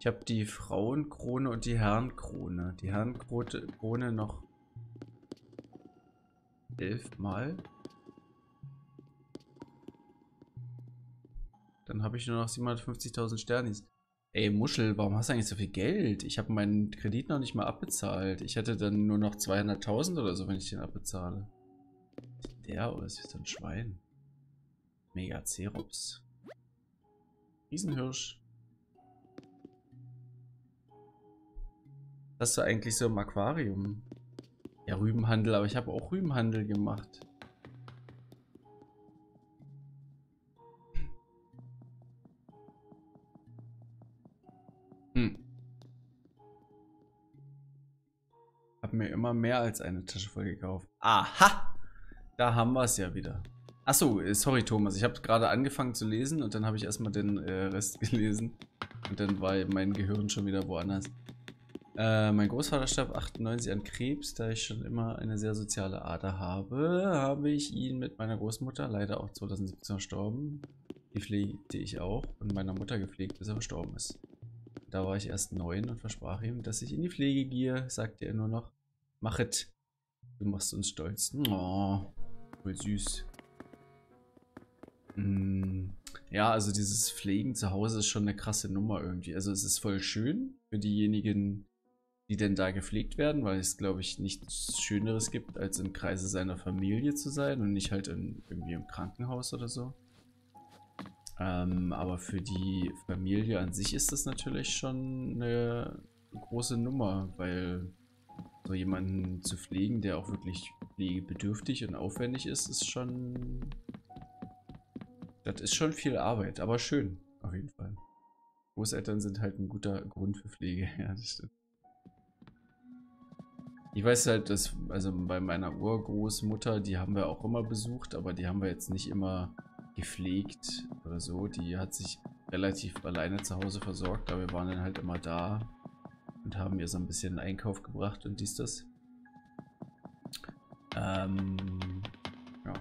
Ich habe die Frauenkrone und die Herrenkrone. Die Herrenkrone noch elfmal. Dann habe ich nur noch siebenhundertfünfzigtausend Sternis. Ey, Muschel, warum hast du eigentlich so viel Geld? Ich habe meinen Kredit noch nicht mal abbezahlt. Ich hätte dann nur noch zweihunderttausend oder so, wenn ich den abbezahle. Der oder ist jetzt ein Schwein? Megacerops. Riesenhirsch. Was hast du eigentlich so im Aquarium? Ja, Rübenhandel, aber ich habe auch Rübenhandel gemacht. Hm. Hab mir immer mehr als eine Tasche voll gekauft. Aha! Da haben wir es ja wieder. Achso, sorry Thomas, ich habe gerade angefangen zu lesen und dann habe ich erstmal den äh, Rest gelesen. Und dann war mein Gehirn schon wieder woanders. Äh, mein Großvater starb achtundneunzig an Krebs. Da ich schon immer eine sehr soziale Ader habe, habe ich ihn mit meiner Großmutter, leider auch zweitausendsiebzehn verstorben. Die pflegte ich auch und meiner Mutter gepflegt, bis er verstorben ist. Da war ich erst neun und versprach ihm, dass ich in die Pflege gehe, sagte er nur noch, machet, du machst uns stolz. Oh. Voll süß. Mm, ja, also dieses Pflegen zu Hause ist schon eine krasse Nummer irgendwie. Also es ist voll schön für diejenigen, die denn da gepflegt werden, weil es, glaube ich, nichts Schöneres gibt, als im Kreise seiner Familie zu sein und nicht halt in, irgendwie im Krankenhaus oder so. Ähm, aber für die Familie an sich ist das natürlich schon eine große Nummer, weil so jemanden zu pflegen, der auch wirklich pflegebedürftig und aufwendig ist, ist schon... Das ist schon viel Arbeit, aber schön, auf jeden Fall. Großeltern sind halt ein guter Grund für Pflege, ja, das stimmt. Ich weiß halt, dass, also bei meiner Urgroßmutter, die haben wir auch immer besucht, aber die haben wir jetzt nicht immer gepflegt oder so. Die hat sich relativ alleine zu Hause versorgt, aber wir waren dann halt immer da. Und haben mir so ein bisschen Einkauf gebracht und dies, das. Ähm, ja.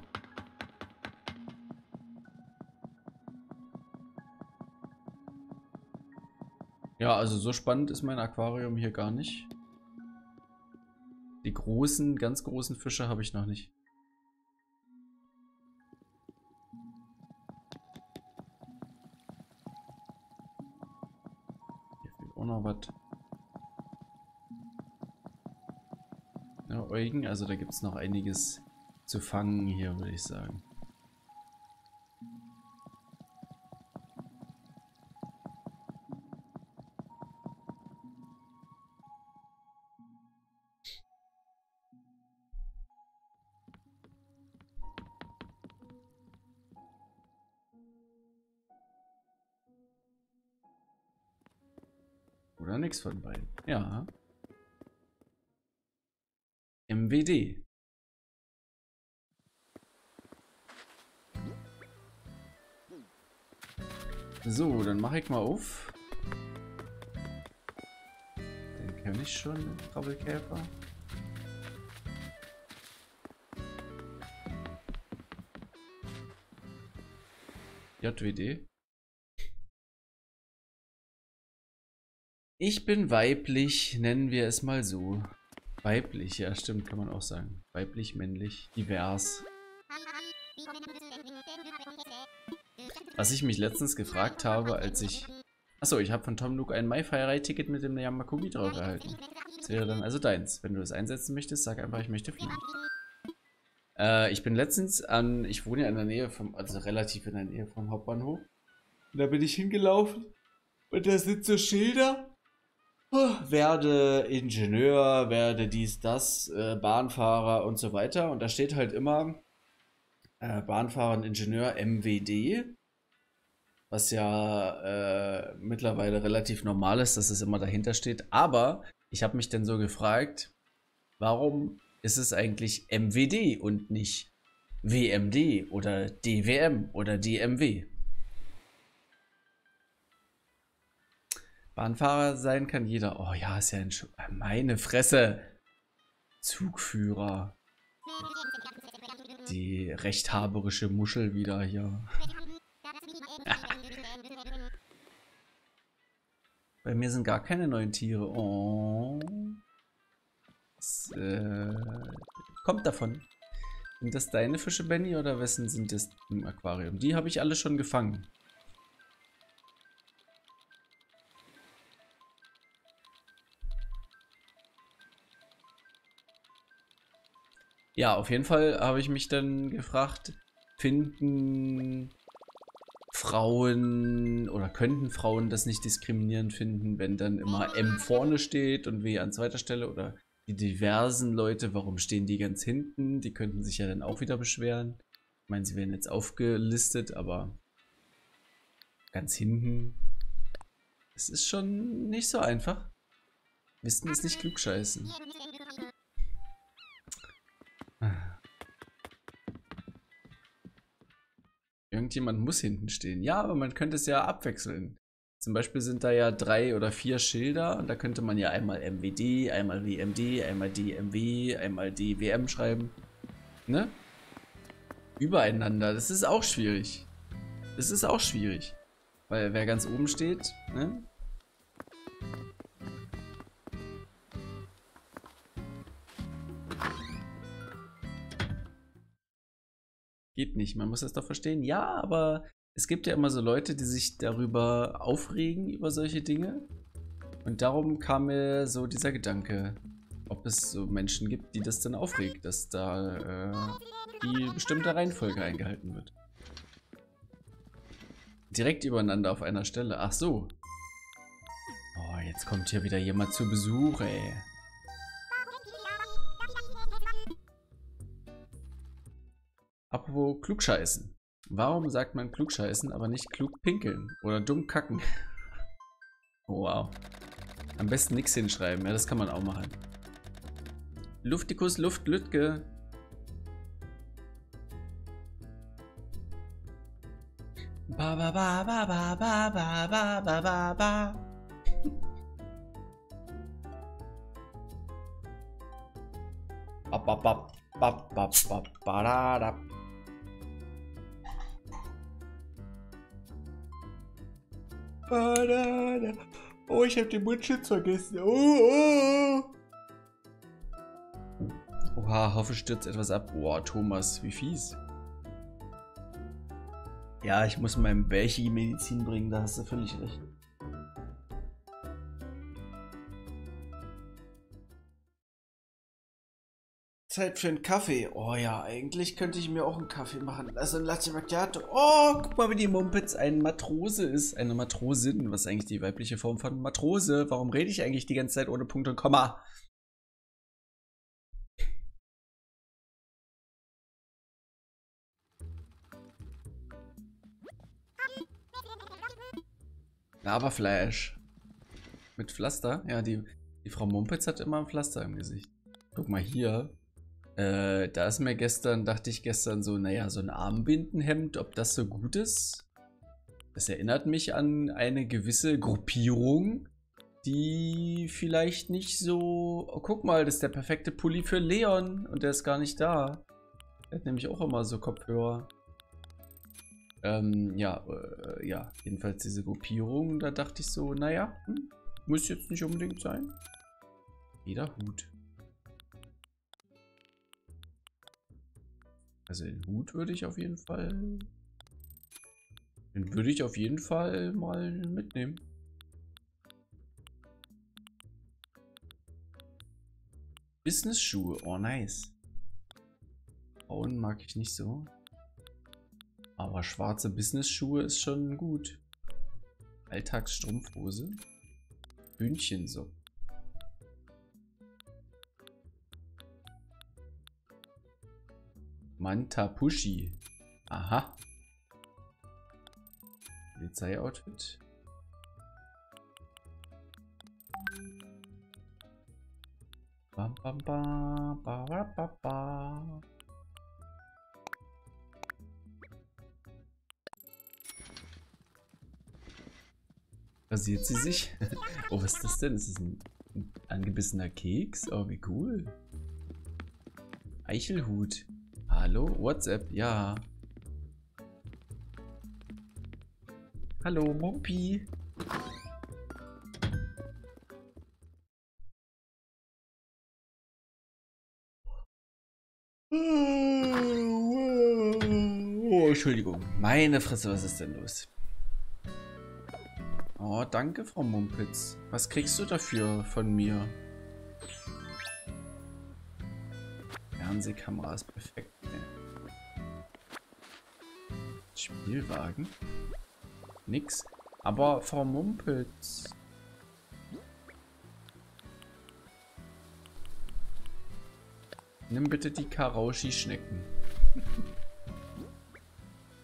Ja, also so spannend ist mein Aquarium hier gar nicht. Die Die großen, ganz großen Fische habe ich noch nicht. Hier fehlt auch noch was. Ja, Eugen, also da gibt es noch einiges zu fangen hier, würde ich sagen. Oder nichts von beiden. Ja. M W D. So, dann mache ich mal auf. Den kenne ich schon, den Krabbelkäfer. J W D. Ich bin weiblich, nennen wir es mal so. Weiblich, ja stimmt, kann man auch sagen. Weiblich, männlich, divers. Was ich mich letztens gefragt habe, als ich... Achso, ich habe von Tom Nook ein Mai-Feiererei-Ticket mit dem Yamakubi drauf erhalten. Das wäre dann also deins. Wenn du es einsetzen möchtest, sag einfach, ich möchte fliegen. Äh, ich bin letztens an... Ich wohne ja in der Nähe vom... Also relativ in der Nähe vom Hauptbahnhof. Und da bin ich hingelaufen. Und da sind so Schilder. Oh, werde Ingenieur, werde dies, das, äh, Bahnfahrer und so weiter. Und da steht halt immer äh, Bahnfahrer und Ingenieur M W D, was ja äh, mittlerweile relativ normal ist, dass es immer dahinter steht. Aber ich habe mich dann so gefragt, warum ist es eigentlich M W D und nicht W M D oder D W M oder D M W? Bahnfahrer sein kann jeder. Oh ja, ist ja ein Sch... Meine Fresse. Zugführer. Die rechthaberische Muschel wieder hier. Bei mir sind gar keine neuen Tiere. Oh. Das, äh, kommt davon. Sind das deine Fische, Benny, oder wessen sind das im Aquarium? Die habe ich alle schon gefangen. Ja, auf jeden Fall habe ich mich dann gefragt, finden Frauen oder könnten Frauen das nicht diskriminierend finden, wenn dann immer M vorne steht und W an zweiter Stelle oder die diversen Leute, warum stehen die ganz hinten? Die könnten sich ja dann auch wieder beschweren. Ich meine, sie werden jetzt aufgelistet, aber ganz hinten, es ist schon nicht so einfach. Wissen ist nicht klugscheißen. Irgendjemand muss hinten stehen. Ja, aber man könnte es ja abwechseln. Zum Beispiel sind da ja drei oder vier Schilder und da könnte man ja einmal M W D, einmal W M D, einmal D M W, einmal D W M schreiben. Ne? Übereinander. Das ist auch schwierig. Das ist auch schwierig. Weil wer ganz oben steht, ne? Geht nicht, man muss das doch verstehen. Ja, aber es gibt ja immer so Leute, die sich darüber aufregen, über solche Dinge. Und darum kam mir so dieser Gedanke, ob es so Menschen gibt, die das dann aufregt, dass da äh, die bestimmte Reihenfolge eingehalten wird. Direkt übereinander auf einer Stelle. Ach so. Oh, jetzt kommt hier wieder jemand zu Besuch, ey. Apropos klugscheißen. Warum sagt man klugscheißen, aber nicht klug pinkeln oder dumm kacken? Wow. Am besten nichts hinschreiben. Ja, das kann man auch machen. Luftikus, Luft, Lütke. Ba ba ba ba ba ba ba ba ba ba. Bap bap bap bap bap bap barada. Banane. Oh, ich habe den Mundschutz vergessen. Oh, oh. Oha, hoffe stürzt etwas ab. Boah, Thomas, wie fies. Ja, ich muss meinem Bärchi Medizin bringen, da hast du völlig recht. Zeit für einen Kaffee. Oh ja, eigentlich könnte ich mir auch einen Kaffee machen. Also ein Latte Macchiato. Oh, guck mal, wie die Mumpitz ein Matrose ist. Eine Matrosin, was ist eigentlich die weibliche Form von Matrose? Warum rede ich eigentlich die ganze Zeit ohne Punkt und Komma? Laberfleisch. Mit Pflaster? Ja, die, die Frau Mumpitz hat immer ein Pflaster im Gesicht. Guck mal hier. Äh, da ist mir gestern, dachte ich gestern so, naja, so ein Armbindenhemd, ob das so gut ist. Das erinnert mich an eine gewisse Gruppierung, die vielleicht nicht so... Oh, guck mal, das ist der perfekte Pulli für Leon und der ist gar nicht da. Der hat nämlich auch immer so Kopfhörer. Ähm, ja, äh, ja, jedenfalls diese Gruppierung, da dachte ich so, naja, hm, muss jetzt nicht unbedingt sein. Jeder Hut. Also den Hut würde ich auf jeden Fall, den würde ich auf jeden Fall mal mitnehmen. Business-Schuhe, oh nice. Braun mag ich nicht so. Aber schwarze Business-Schuhe ist schon gut. Alltagsstrumpfhose. Hühnchensocken. Mantapushi. Aha. Polizeioutfit. Bam bam bam ba ba ba ba. Rasiert sie sich? Oh, was ist das denn? Ist das ein, ein angebissener Keks? Oh, wie cool. Eichelhut. Hallo? WhatsApp? Ja. Hallo, Mumpi. Oh, Entschuldigung. Meine Fresse, was ist denn los? Oh, danke, Frau Mumpitz. Was kriegst du dafür von mir? Fernsehkamera ist perfekt. Nee. Spielwagen? Nix. Aber Frau Mumpitz. Nimm bitte die Karaushi-Schnecken.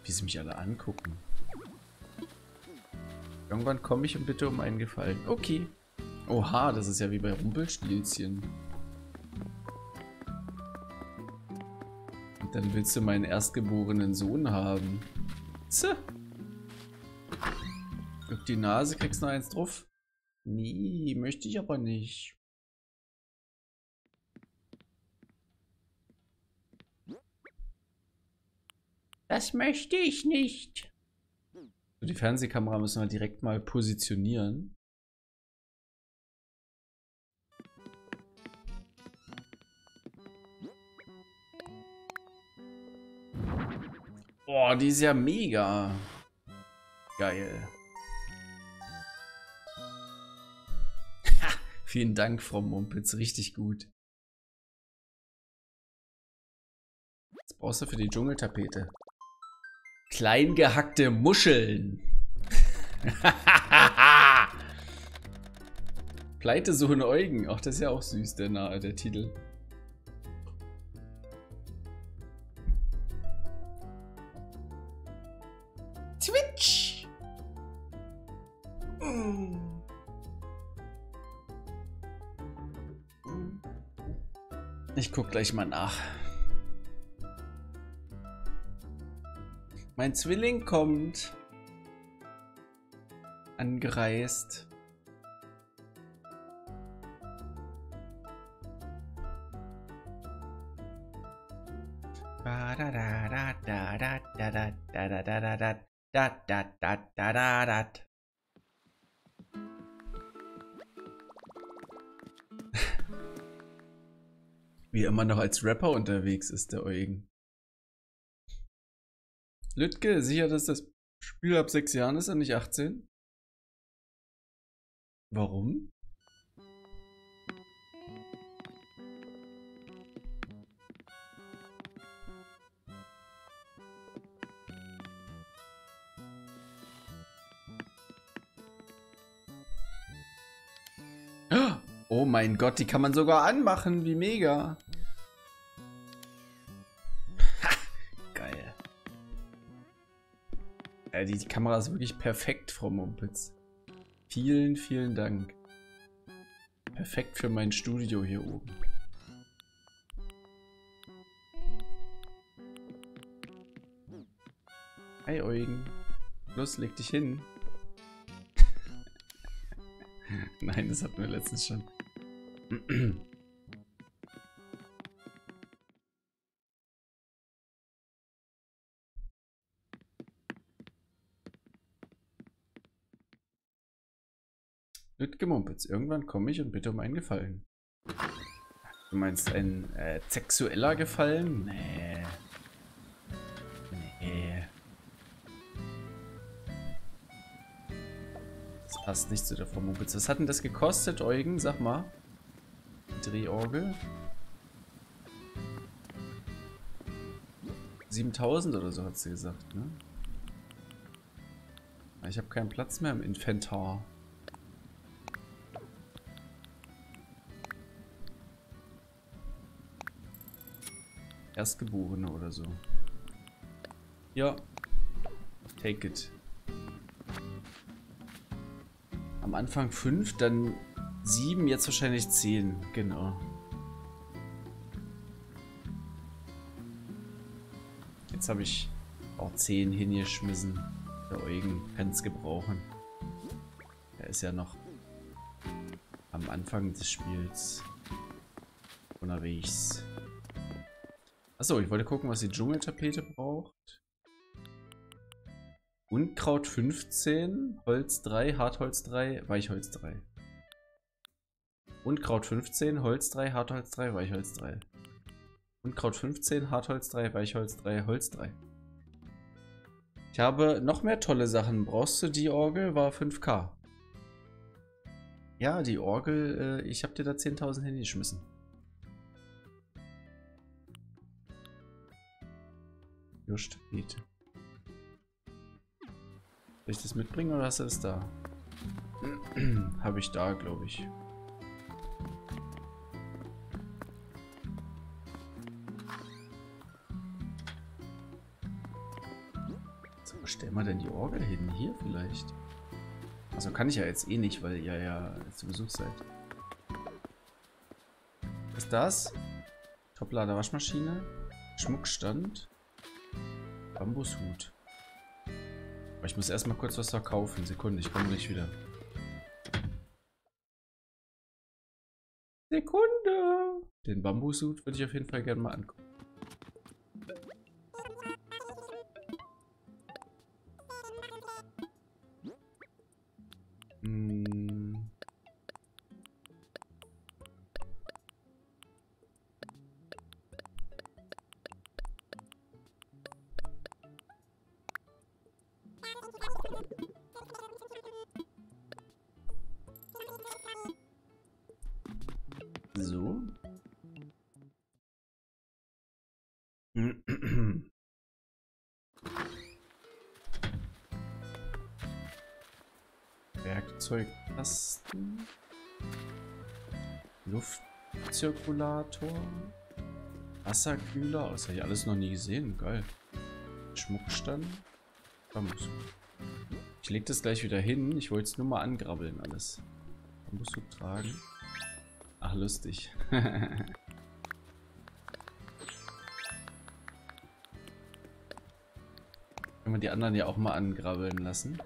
Wie sie mich alle angucken. Irgendwann komme ich und bitte um einen Gefallen. Okay. Oha, das ist ja wie bei Rumpelstilzchen. Und dann willst du meinen erstgeborenen Sohn haben. Tse. Guck die Nase, kriegst noch eins drauf? Nee, möchte ich aber nicht. Das möchte ich nicht. Die Fernsehkamera müssen wir direkt mal positionieren. Boah, die ist ja mega. Geil. Ha, vielen Dank, Frau Mumpitz. Richtig gut. Was brauchst du für die Dschungeltapete? Klein gehackte Muscheln. Pleite so in Eugen. Ach, das ist ja auch süß, der, Na der Titel. Twitch. Mm. Ich guck gleich mal nach. Mein Zwilling kommt. Angereist. Wie er immer noch als Rapper unterwegs ist, der Eugen. Lütke, sicher, dass das Spiel ab sechs Jahren ist und nicht achtzehn? Warum? Oh mein Gott, die kann man sogar anmachen, wie mega. Ha, geil. Ja, die Kamera ist wirklich perfekt, Frau Mumpitz. Vielen, vielen Dank. Perfekt für mein Studio hier oben. Hi Eugen. Los, leg dich hin. Nein, das hatten wir letztens schon. Lütke Mumpitz, irgendwann komme ich und bitte um einen Gefallen. Du meinst ein äh, sexueller Gefallen? Nee. Nee. Das passt nicht zu der Frau Mumpitz. Was hat denn das gekostet, Eugen? Sag mal. Drehorgel. siebentausend oder so hat sie gesagt, ne? Ich habe keinen Platz mehr im Inventar. Erstgeborene oder so. Ja. Take it. Am Anfang fünf, dann sieben, jetzt wahrscheinlich zehn, genau. Jetzt habe ich auch zehn hingeschmissen. Der Eugen kann es gebrauchen. Er ist ja noch am Anfang des Spiels unterwegs. Achso, ich wollte gucken, was die Dschungeltapete braucht. Unkraut fünfzehn, Holz drei, Hartholz drei, Weichholz drei. Unkraut fünfzehn, Holz drei, Hartholz drei, Weichholz drei. Unkraut fünfzehn, Hartholz drei, Weichholz drei, Holz drei. Ich habe noch mehr tolle Sachen. Brauchst du die Orgel? War fünf K. Ja, die Orgel, ich habe dir da zehntausend hingeschmissen. Just, bitte. Soll ich das mitbringen oder hast du das da? Habe ich da, glaube ich. So, stell mal denn die Orgel hin. Hier vielleicht. Also kann ich ja jetzt eh nicht, weil ihr ja zu Besuch seid. Was ist das? Toplader Waschmaschine. Schmuckstand. Bambushut. Aber ich muss erstmal kurz was verkaufen. Sekunde, ich komme gleich wieder. Sekunde! Den Bambushut würde ich auf jeden Fall gerne mal angucken. Hm. So. Werkzeugkasten, Luftzirkulator, Wasserkühler, das habe ich alles noch nie gesehen, geil. Schmuckstand, Bambushut. Ich lege das gleich wieder hin, ich wollte es nur mal angrabbeln alles. Bambushut tragen. Ach, lustig. Können wir die anderen ja auch mal angrabbeln lassen.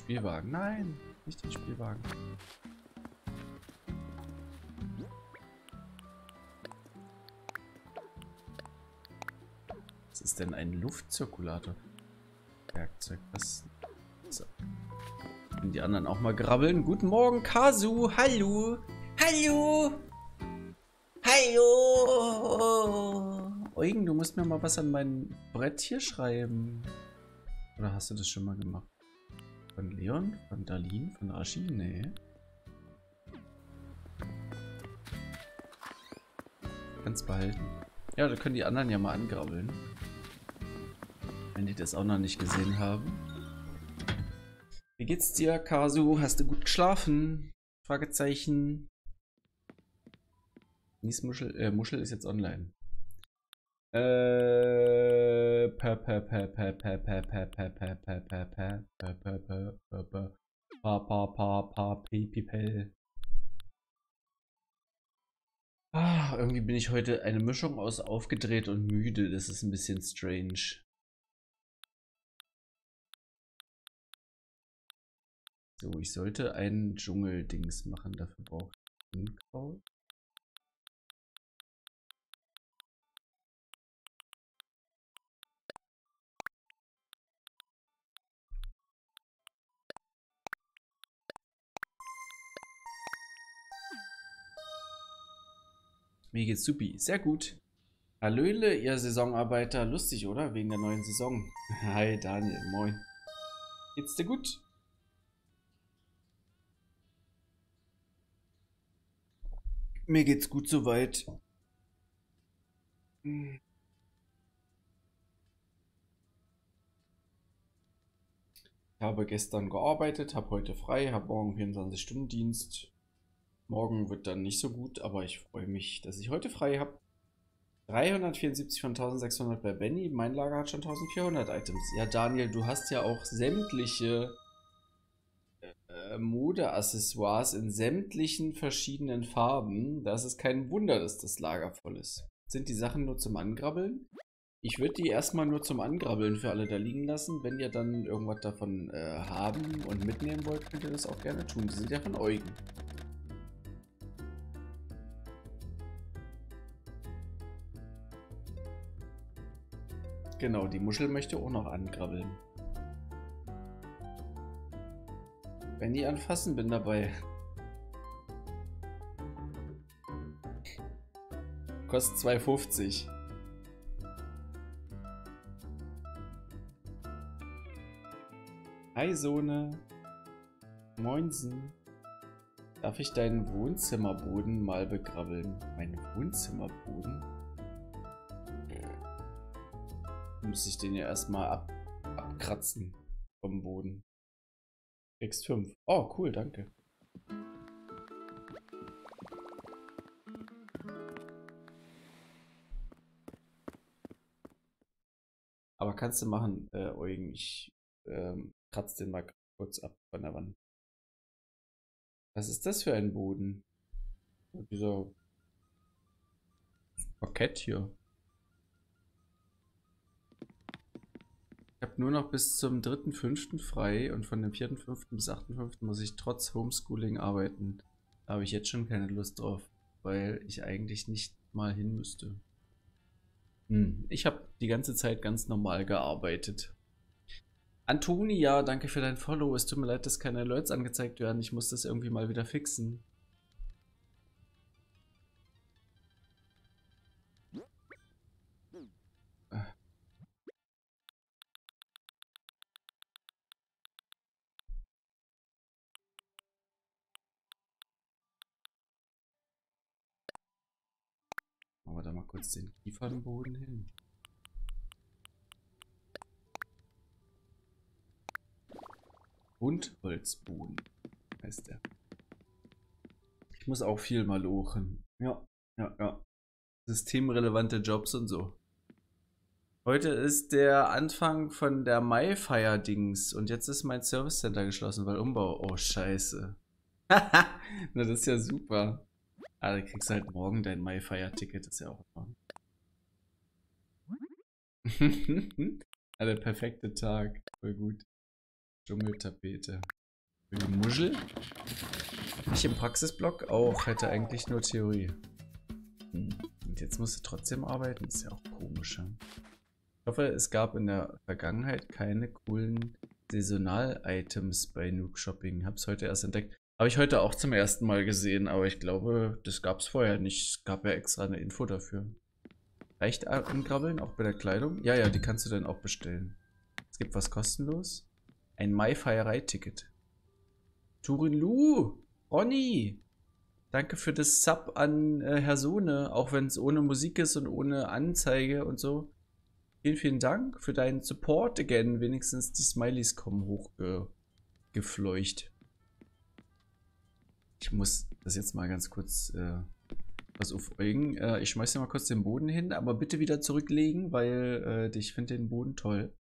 Spielwagen. Nein, nicht den Spielwagen. Was ist denn ein Luftzirkulator? Werkzeug, was? So. Und die anderen auch mal grabbeln. Guten Morgen, Kasu. Hallo. Hallo! Hallo! Eugen, du musst mir mal was an mein Brett hier schreiben. Oder hast du das schon mal gemacht? Von Leon? Von Darlene? Von Aschi? Nee. Ganz behalten. Ja, da können die anderen ja mal angrabbeln. Wenn die das auch noch nicht gesehen haben. Wie geht's dir, Kasu? Hast du gut geschlafen? Fragezeichen. Niesmuschel, äh, Muschel ist jetzt online. Äh, pa pa pa pa pa pa pa pa pa pa pa pa pa pa pa pa pa pa pa pa pipipel. Ah, irgendwie bin ich heute eine Mischung aus aufgedreht und müde. Das ist ein bisschen strange. So, ich sollte ein Dschungeldings machen. Dafür brauche ich Unkraut. Mir geht's supi. Sehr gut. Hallöle, ihr Saisonarbeiter. Lustig, oder? Wegen der neuen Saison. Hi, Daniel. Moin. Geht's dir gut? Mir geht's gut soweit. Ich habe gestern gearbeitet, habe heute frei, habe morgen vierundzwanzig-Stunden-Dienst. Morgen wird dann nicht so gut, aber ich freue mich, dass ich heute frei habe. dreihundertvierundsiebzig von eintausendsechshundert bei Benny. Mein Lager hat schon eintausendvierhundert Items. Ja, Daniel, du hast ja auch sämtliche äh, Modeaccessoires in sämtlichen verschiedenen Farben. Das ist kein Wunder, dass das Lager voll ist. Sind die Sachen nur zum Angrabbeln? Ich würde die erstmal nur zum Angrabbeln für alle da liegen lassen. Wenn ihr dann irgendwas davon äh, haben und mitnehmen wollt, könnt ihr das auch gerne tun. Die sind ja von Eugen. Genau, die Muschel möchte auch noch angrabbeln. Wenn die anfassen, bin dabei. Kostet zwei fünfzig. Hi Sohne. Moinsen. Darf ich deinen Wohnzimmerboden mal begrabbeln? Mein Wohnzimmerboden? Muss ich den ja erstmal ab, abkratzen vom Boden. Kriegst fünf. Oh, cool, danke. Aber kannst du machen, äh, Eugen. Ich ähm, kratze den mal kurz ab von der Wand. Was ist das für ein Boden? Dieser Parkett hier. Ich habe nur noch bis zum dritten fünften frei und von dem vierten fünften bis achten fünften muss ich trotz Homeschooling arbeiten. Da habe ich jetzt schon keine Lust drauf, weil ich eigentlich nicht mal hin müsste. Hm. Ich habe die ganze Zeit ganz normal gearbeitet. Antonia, danke für dein Follow. Es tut mir leid, dass keine Alerts angezeigt werden. Ich muss das irgendwie mal wieder fixen. Aber da mal kurz den Kiefernboden hin. Buntholzboden heißt der. Ich muss auch viel mal lochen. Ja, ja, ja. Systemrelevante Jobs und so. Heute ist der Anfang von der Mai-Feiererdings und jetzt ist mein Service Center geschlossen, weil Umbau. Oh, scheiße. Na, das ist ja super. Ah, da kriegst du halt morgen dein Mai-Feier-Ticket, ist ja auch morgen. Ah, der perfekte Tag, voll gut. Dschungeltapete. Für die Muschel? Ich im Praxisblock auch, hätte eigentlich nur Theorie. Hm. Und jetzt musst du trotzdem arbeiten, ist ja auch komisch. Hein? Ich hoffe, es gab in der Vergangenheit keine coolen Saisonal-Items bei Nook Shopping. Hab's heute erst entdeckt. Habe ich heute auch zum ersten Mal gesehen, aber ich glaube, das gab es vorher nicht. Es gab ja extra eine Info dafür. Reicht angrabbeln, auch bei der Kleidung? Ja, ja, die kannst du dann auch bestellen. Es gibt was kostenlos. Ein Mai-Feiererei-Ticket. Turinlu! Ronny! Danke für das Sub an äh, Herr Sohne, auch wenn es ohne Musik ist und ohne Anzeige und so. Vielen, vielen Dank für deinen Support again. Wenigstens die Smileys kommen hochgefleucht. Ich muss das jetzt mal ganz kurz äh, was aufregen. Äh, ich schmeiß dir mal kurz den Boden hin, aber bitte wieder zurücklegen, weil äh, ich finde den Boden toll.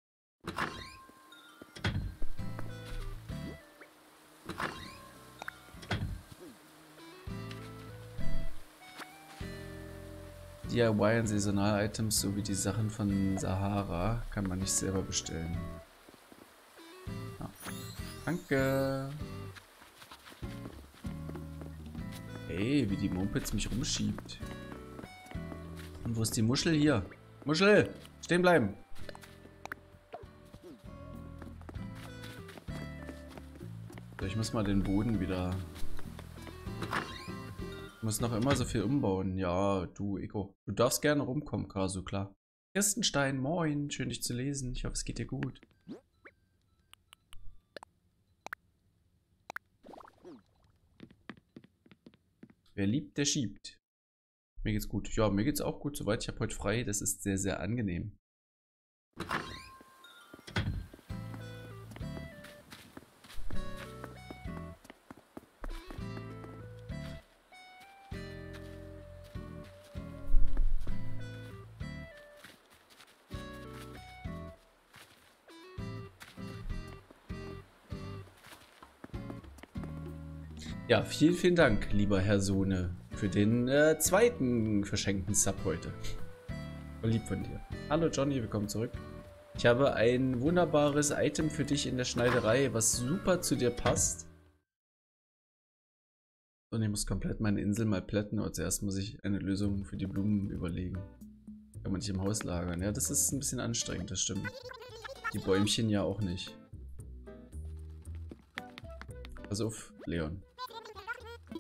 D I Y und Saisonal-Items sowie die Sachen von Sahara kann man nicht selber bestellen. Ja. Danke! Ey, wie die Mumpitz mich rumschiebt. Und wo ist die Muschel hier? Muschel! Stehen bleiben! So, ich muss mal den Boden wieder... Ich muss noch immer so viel umbauen. Ja, du, Eko. Du darfst gerne rumkommen, Kasu, klar. Kirstenstein, moin. Schön, dich zu lesen. Ich hoffe, es geht dir gut. Wer liebt, der schiebt. Mir geht's gut. Ja, mir geht's auch gut, soweit. Ich habe heute frei. Das ist sehr, sehr angenehm. Ja, vielen, vielen Dank, lieber Herr Sohne, für den äh, zweiten verschenkten Sub heute. Voll lieb von dir. Hallo Johnny, willkommen zurück. Ich habe ein wunderbares Item für dich in der Schneiderei, was super zu dir passt. Und ich muss komplett meine Insel mal plätten, und zuerst muss ich eine Lösung für die Blumen überlegen. Kann man nicht im Haus lagern. Ja, das ist ein bisschen anstrengend, das stimmt. Die Bäumchen ja auch nicht. Pass auf, Leon.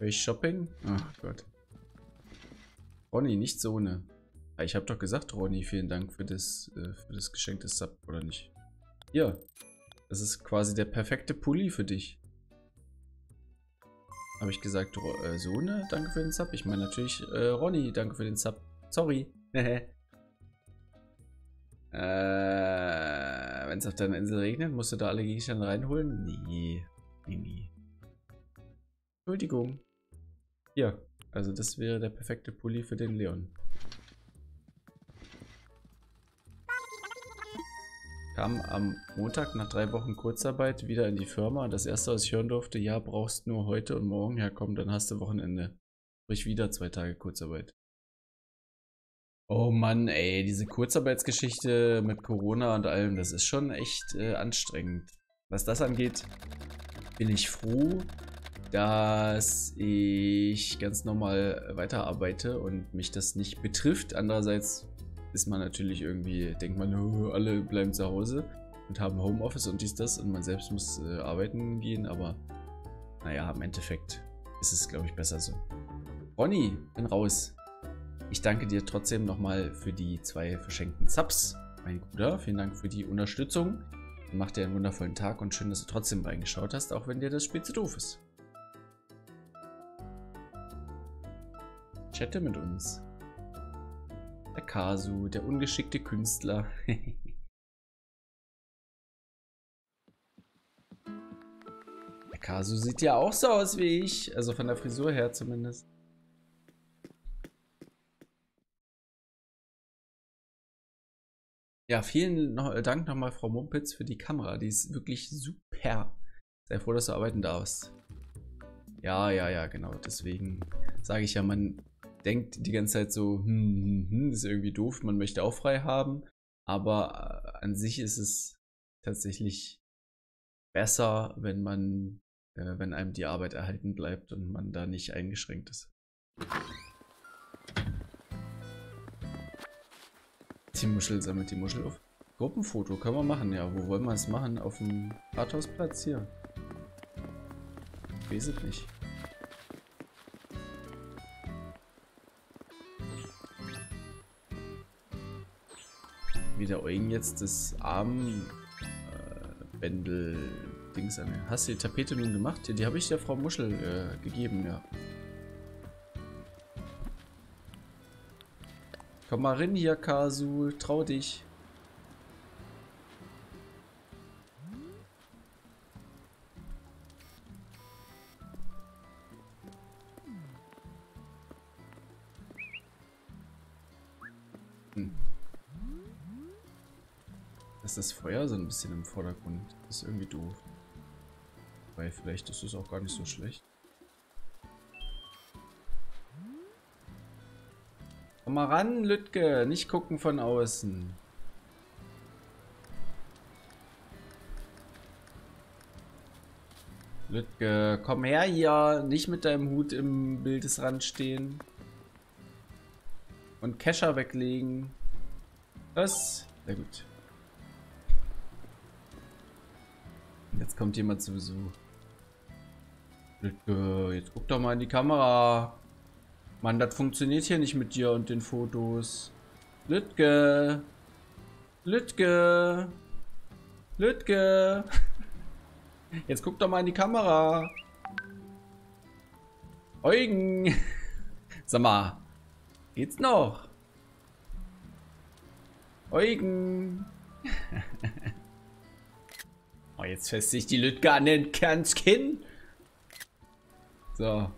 Will ich Shopping? Ach Gott. Ronny, nicht so ne. Ich habe doch gesagt, Ronny, vielen Dank für das, äh, für das geschenkte Sub, oder nicht? Hier. Das ist quasi der perfekte Pulli für dich. Habe ich gesagt, äh, Sohne, danke für den Sub? Ich meine natürlich, äh, Ronny, danke für den Sub. Sorry. äh, Wenn es auf deiner Insel regnet, musst du da alle Gegenstände reinholen? Nee. Nee, nee. Entschuldigung. Ja, also das wäre der perfekte Pulli für den Leon. Kam am Montag nach drei Wochen Kurzarbeit wieder in die Firma. Das erste, was ich hören durfte, ja, brauchst nur heute und morgen herkommen, dann hast du Wochenende. Sprich wieder zwei Tage Kurzarbeit. Oh Mann, ey, diese Kurzarbeitsgeschichte mit Corona und allem, das ist schon echt äh, anstrengend. Was das angeht, bin ich froh, dass ich ganz normal weiterarbeite und mich das nicht betrifft. Andererseits ist man natürlich irgendwie, denkt man, oh, alle bleiben zu Hause und haben Homeoffice und dies, das und man selbst muss äh, arbeiten gehen, aber naja, im Endeffekt ist es, glaube ich, besser so. Ronny, bin raus. Ich danke dir trotzdem nochmal für die zwei verschenkten Subs, mein Bruder. Vielen Dank für die Unterstützung. Mach dir einen wundervollen Tag und schön, dass du trotzdem reingeschaut hast, auch wenn dir das Spiel zu doof ist. Chatte mit uns. Der Kasu, der ungeschickte Künstler. Der Kasu sieht ja auch so aus wie ich, also von der Frisur her zumindest. Ja, vielen Dank nochmal, Frau Mumpitz, für die Kamera. Die ist wirklich super. Sei froh, dass du arbeiten darfst. Ja, ja, ja, genau. Deswegen sage ich ja, man denkt die ganze Zeit so, hm, hm, hm, ist irgendwie doof, man möchte auch frei haben. Aber an sich ist es tatsächlich besser, wenn man, äh, wenn einem die Arbeit erhalten bleibt und man da nicht eingeschränkt ist. Die Muschel sammelt die Muschel auf. Gruppenfoto können wir machen, ja. Wo wollen wir es machen? Auf dem Rathausplatz hier. wesentlich. Wie der Eugen jetzt das Armbändel-Dings an mir. Hast du die Tapete nun gemacht? Die habe ich der Frau Muschel äh, gegeben, ja. Komm mal rein hier, Kasu. Trau dich. Das Feuer so ein bisschen im Vordergrund. Das ist irgendwie doof. Weil vielleicht ist es auch gar nicht so schlecht. Komm mal ran, Lütke. Nicht gucken von außen. Lütke, komm her hier. Nicht mit deinem Hut im Bildesrand stehen. Und Kescher weglegen. Das? Sehr gut. Jetzt kommt jemand zu Besuch. Jetzt guck doch mal in die Kamera. Mann, das funktioniert hier nicht mit dir und den Fotos. Lütke. Lütke. Lütke. Jetzt guck doch mal in die Kamera. Eugen. Sag mal. Geht's noch? Eugen. Oh, jetzt fässt sich die Lütke an den Kerns Kinn. So.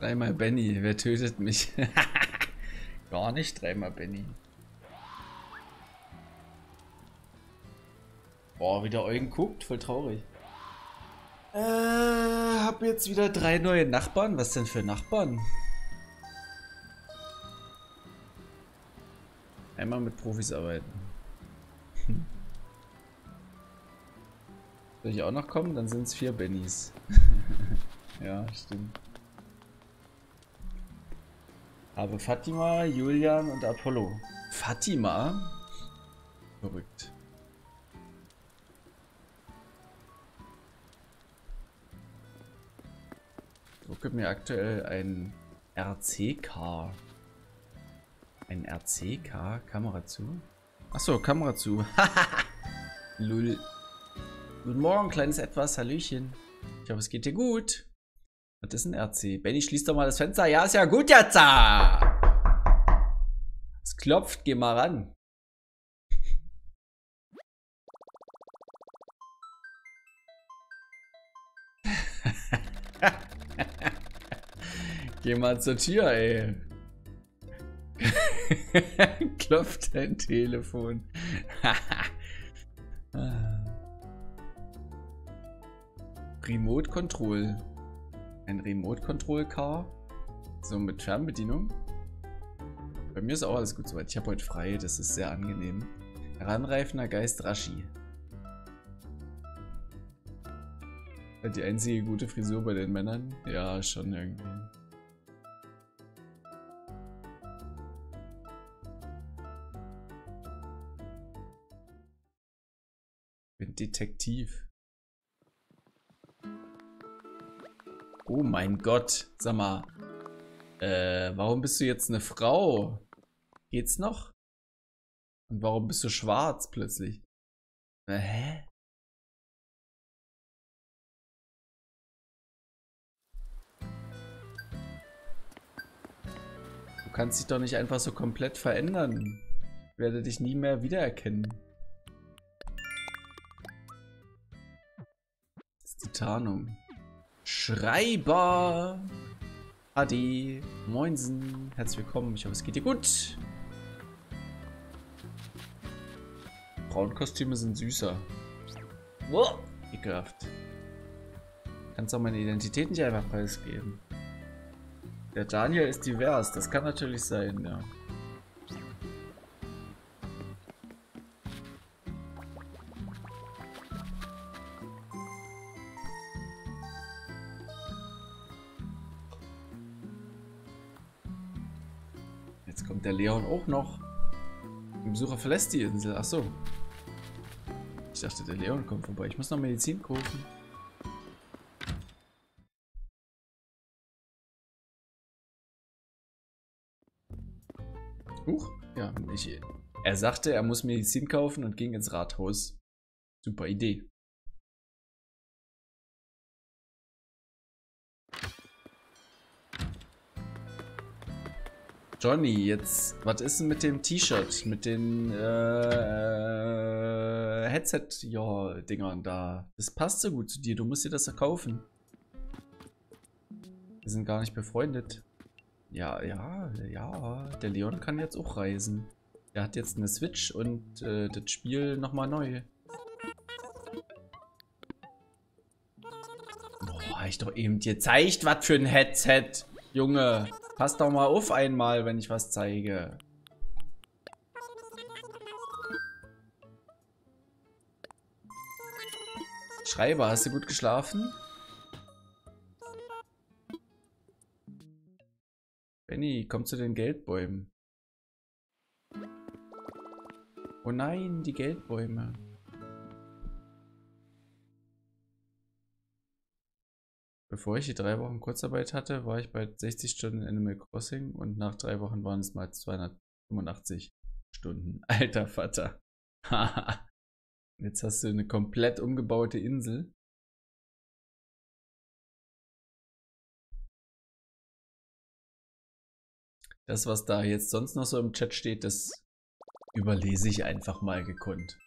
Dreimal Benny, wer tötet mich? Gar nicht dreimal Benny. Boah, wie der Eugen guckt, voll traurig. Äh, hab jetzt wieder drei neue Nachbarn. Was denn für Nachbarn? Einmal mit Profis arbeiten. Soll ich auch noch kommen? Dann sind es vier Bennys. Ja, stimmt. Habe Fatima, Julian und Apollo. Fatima? Verrückt. So, gibt mir aktuell ein R C K. Ein R C K? Kamera zu? Achso, Kamera zu. Lul. Guten Morgen, kleines Etwas. Hallöchen. Ich hoffe, es geht dir gut. Was ist ein R C? Benni, schließ doch mal das Fenster. Ja, ist ja gut jetzt. Es klopft. Geh mal ran. Geh mal zur Tür, ey. Klopft dein Telefon. Remote Control. Ein Remote Control Car. So mit Fernbedienung. Bei mir ist auch alles gut soweit. Ich habe heute frei, das ist sehr angenehm. Heranreifender Geist Rashi. Die einzige gute Frisur bei den Männern? Ja, schon irgendwie. Ich bin Detektiv. Oh mein Gott. Sag mal. Äh, warum bist du jetzt eine Frau? Geht's noch? Und warum bist du schwarz plötzlich? Äh, hä? Du kannst dich doch nicht einfach so komplett verändern. Ich werde dich nie mehr wiedererkennen. Das Titanum. Schreiber! Adi! Moinsen! Herzlich willkommen, ich hoffe es geht dir gut! Frauenkostüme sind süßer. Wow, ekelhaft. Du kannst auch meine Identität nicht einfach preisgeben. Der Daniel ist divers, das kann natürlich sein, ja. Jetzt kommt der Leon auch noch. Der Besucher verlässt die Insel. Achso. Ich dachte, der Leon kommt vorbei. Ich muss noch Medizin kaufen. Huch. Ja, ich, er sagte, er muss Medizin kaufen und ging ins Rathaus. Super Idee. Johnny, jetzt, was ist denn mit dem T-Shirt, mit den äh, äh, Headset-Dingern da? Das passt so gut zu dir, du musst dir das kaufen. Wir sind gar nicht befreundet. Ja, ja, ja, der Leon kann jetzt auch reisen. Der hat jetzt eine Switch und äh, das Spiel nochmal neu. Boah, hab ich doch eben gezeigt, was für ein Headset, Junge. Pass doch mal auf einmal, wenn ich was zeige. Schreiber, hast du gut geschlafen? Benny, komm zu den Geldbäumen. Oh nein, die Geldbäume. Bevor ich die drei Wochen Kurzarbeit hatte, war ich bei sechzig Stunden in Animal Crossing und nach drei Wochen waren es mal zweihundertfünfundachtzig Stunden. Alter Vater. Jetzt hast du eine komplett umgebaute Insel. Das, was da jetzt sonst noch so im Chat steht, das überlese ich einfach mal gekonnt.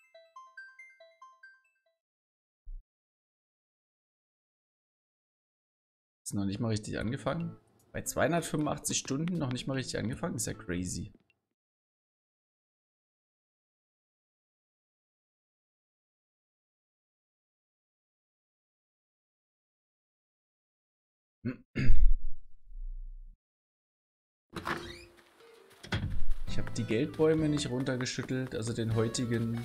Ist noch nicht mal richtig angefangen. Bei zweihundertfünfundachtzig Stunden noch nicht mal richtig angefangen. Ist ja crazy. Ich habe die Geldbäume nicht runtergeschüttelt, also den heutigen.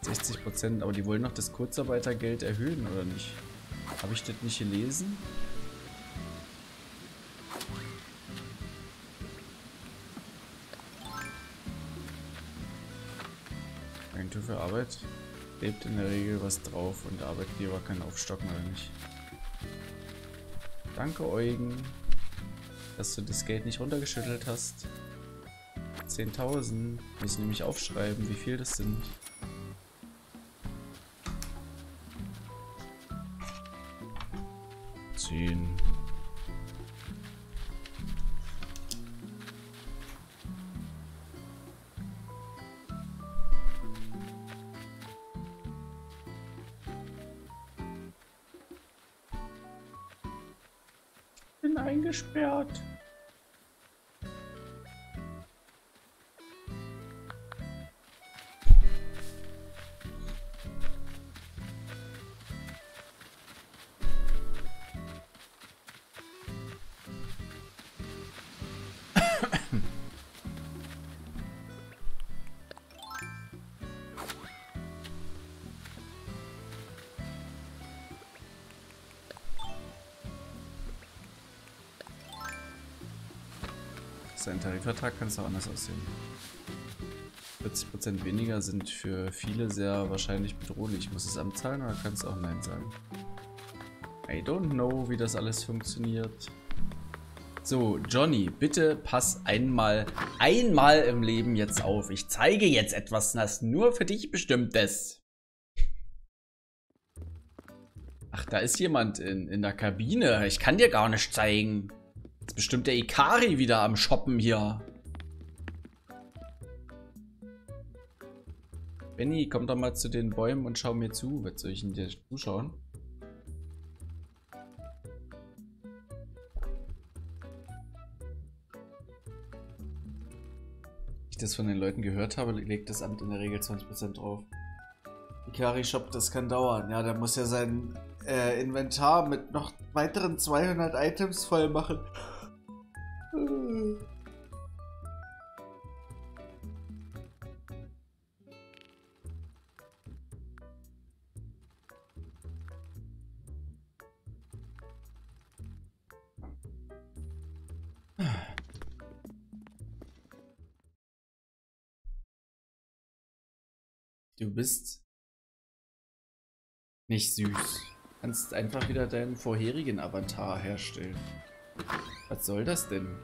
sechzig Prozent, aber die wollen noch das Kurzarbeitergeld erhöhen, oder nicht? Habe ich das nicht gelesen? Agentur für Arbeit lebt in der Regel was drauf und der Arbeitgeber kann aufstocken, oder nicht? Danke, Eugen, dass du das Geld nicht runtergeschüttelt hast. zehntausend. Muss ich nämlich aufschreiben, wie viel das sind. Ich bin eingesperrt. Ein Tarifvertrag kann es auch anders aussehen. vierzig Prozent weniger sind für viele sehr wahrscheinlich bedrohlich. Muss es Amt zahlen oder kann es auch Nein sagen? I don't know, wie das alles funktioniert. So, Johnny, bitte pass einmal, einmal im Leben jetzt auf. Ich zeige jetzt etwas, das nur für dich bestimmt ist. Ach, da ist jemand in, in der Kabine. Ich kann dir gar nicht zeigen. Jetzt bestimmt der Ikari wieder am Shoppen hier. Benny, komm doch mal zu den Bäumen und schau mir zu. Was soll ich denn dir zuschauen? Wie ich das von den Leuten gehört habe, legt das Amt in der Regel zwanzig Prozent drauf. Ikari-Shop, das kann dauern. Ja, der muss ja sein äh, Inventar mit noch weiteren zweihundert Items voll machen. Du bist nicht süß. Du kannst einfach wieder deinen vorherigen Avatar herstellen. Was soll das denn?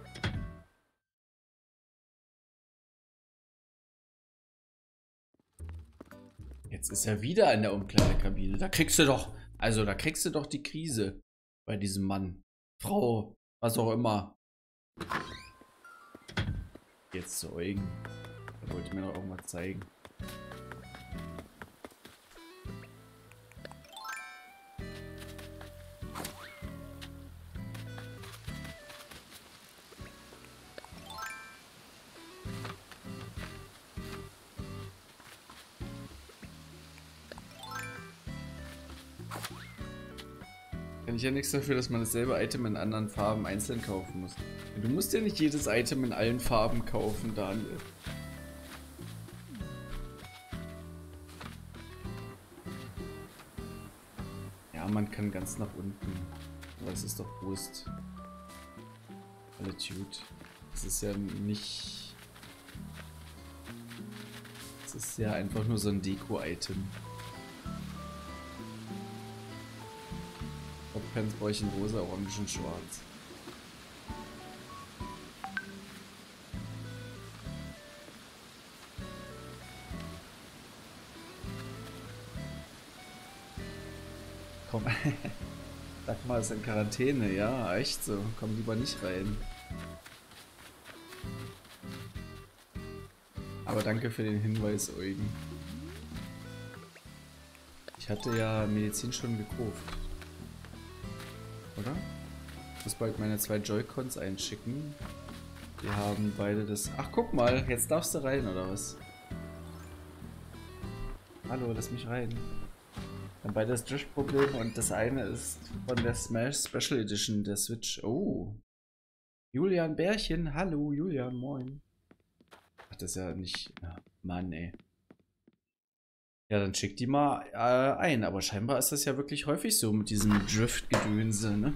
Jetzt ist er wieder in der Umkleidekabine. Da kriegst du doch, also da kriegst du doch die Krise bei diesem Mann. Frau, was auch immer. Jetzt zu Eugen. Da wollte ich mir noch irgendwas zeigen. Ich ja nichts dafür, dass man dasselbe Item in anderen Farben einzeln kaufen muss. Du musst ja nicht jedes Item in allen Farben kaufen, Daniel. Ja, man kann ganz nach unten. Aber es ist doch Brust. Attitude. Es ist ja nicht... Es ist ja einfach nur so ein Deko-Item. Pants, Bäuchchen, rosa, orange und schwarz. Komm, sag mal, es ist in Quarantäne, ja, echt so. Komm lieber nicht rein. Aber danke für den Hinweis, Eugen. Ich hatte ja Medizin schon gekauft. Oder? Ich muss bald meine zwei Joy-Cons einschicken. Die haben beide das... Ach, guck mal, jetzt darfst du rein, oder was? Hallo, lass mich rein. Wir haben beide das Drift-Problem und das eine ist von der Smash Special Edition der Switch. Oh. Julian Bärchen, hallo, Julian, moin. Ach, das ist ja nicht... Ach, Mann, ey. Ja, dann schick die mal äh, ein, aber scheinbar ist das ja wirklich häufig so mit diesem Drift-Gedönse, ne?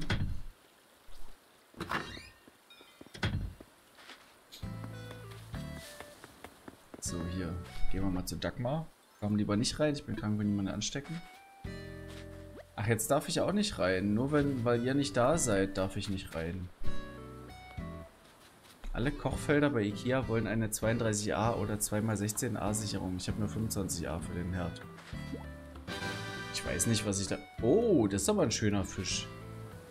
So, hier. Gehen wir mal zu Dagmar. Komm lieber nicht rein, ich bin krank, wenn niemand anstecken. Ach, jetzt darf ich auch nicht rein. Nur wenn, weil ihr nicht da seid, darf ich nicht rein. Alle Kochfelder bei IKEA wollen eine zweiunddreißig A oder zwei mal sechzehn A Sicherung. Ich habe nur fünfundzwanzig A für den Herd. Ich weiß nicht, was ich da... Oh, das ist aber ein schöner Fisch.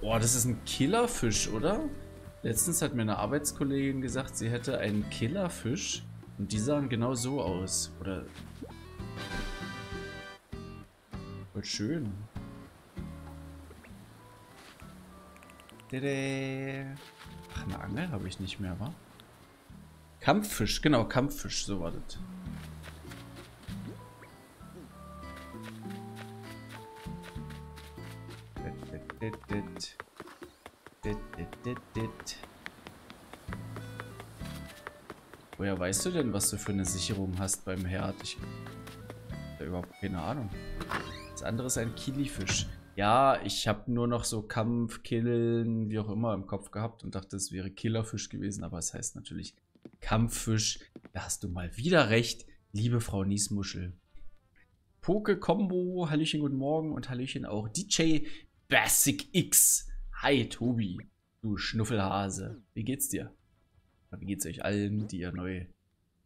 Boah, das ist ein Killerfisch, oder? Letztens hat mir eine Arbeitskollegin gesagt, sie hätte einen Killerfisch. Und die sahen genau so aus. Oder... Voll schön. Tada. Ach, eine Angel habe ich nicht mehr, wa? Kampffisch, genau, Kampffisch, so war das. Woher weißt du denn, was du für eine Sicherung hast beim Herd? Ich habe überhaupt keine Ahnung. Das andere ist ein Kilifisch. Ja, ich habe nur noch so Kampf, Killen, wie auch immer im Kopf gehabt und dachte, es wäre Killerfisch gewesen, aber es heißt natürlich Kampffisch. Da hast du mal wieder recht, liebe Frau Niesmuschel. Poke Combo, Hallöchen, guten Morgen und Hallöchen auch D J Basic X. Hi Tobi, du Schnuffelhase. Wie geht's dir? Wie geht's euch allen, die ihr neu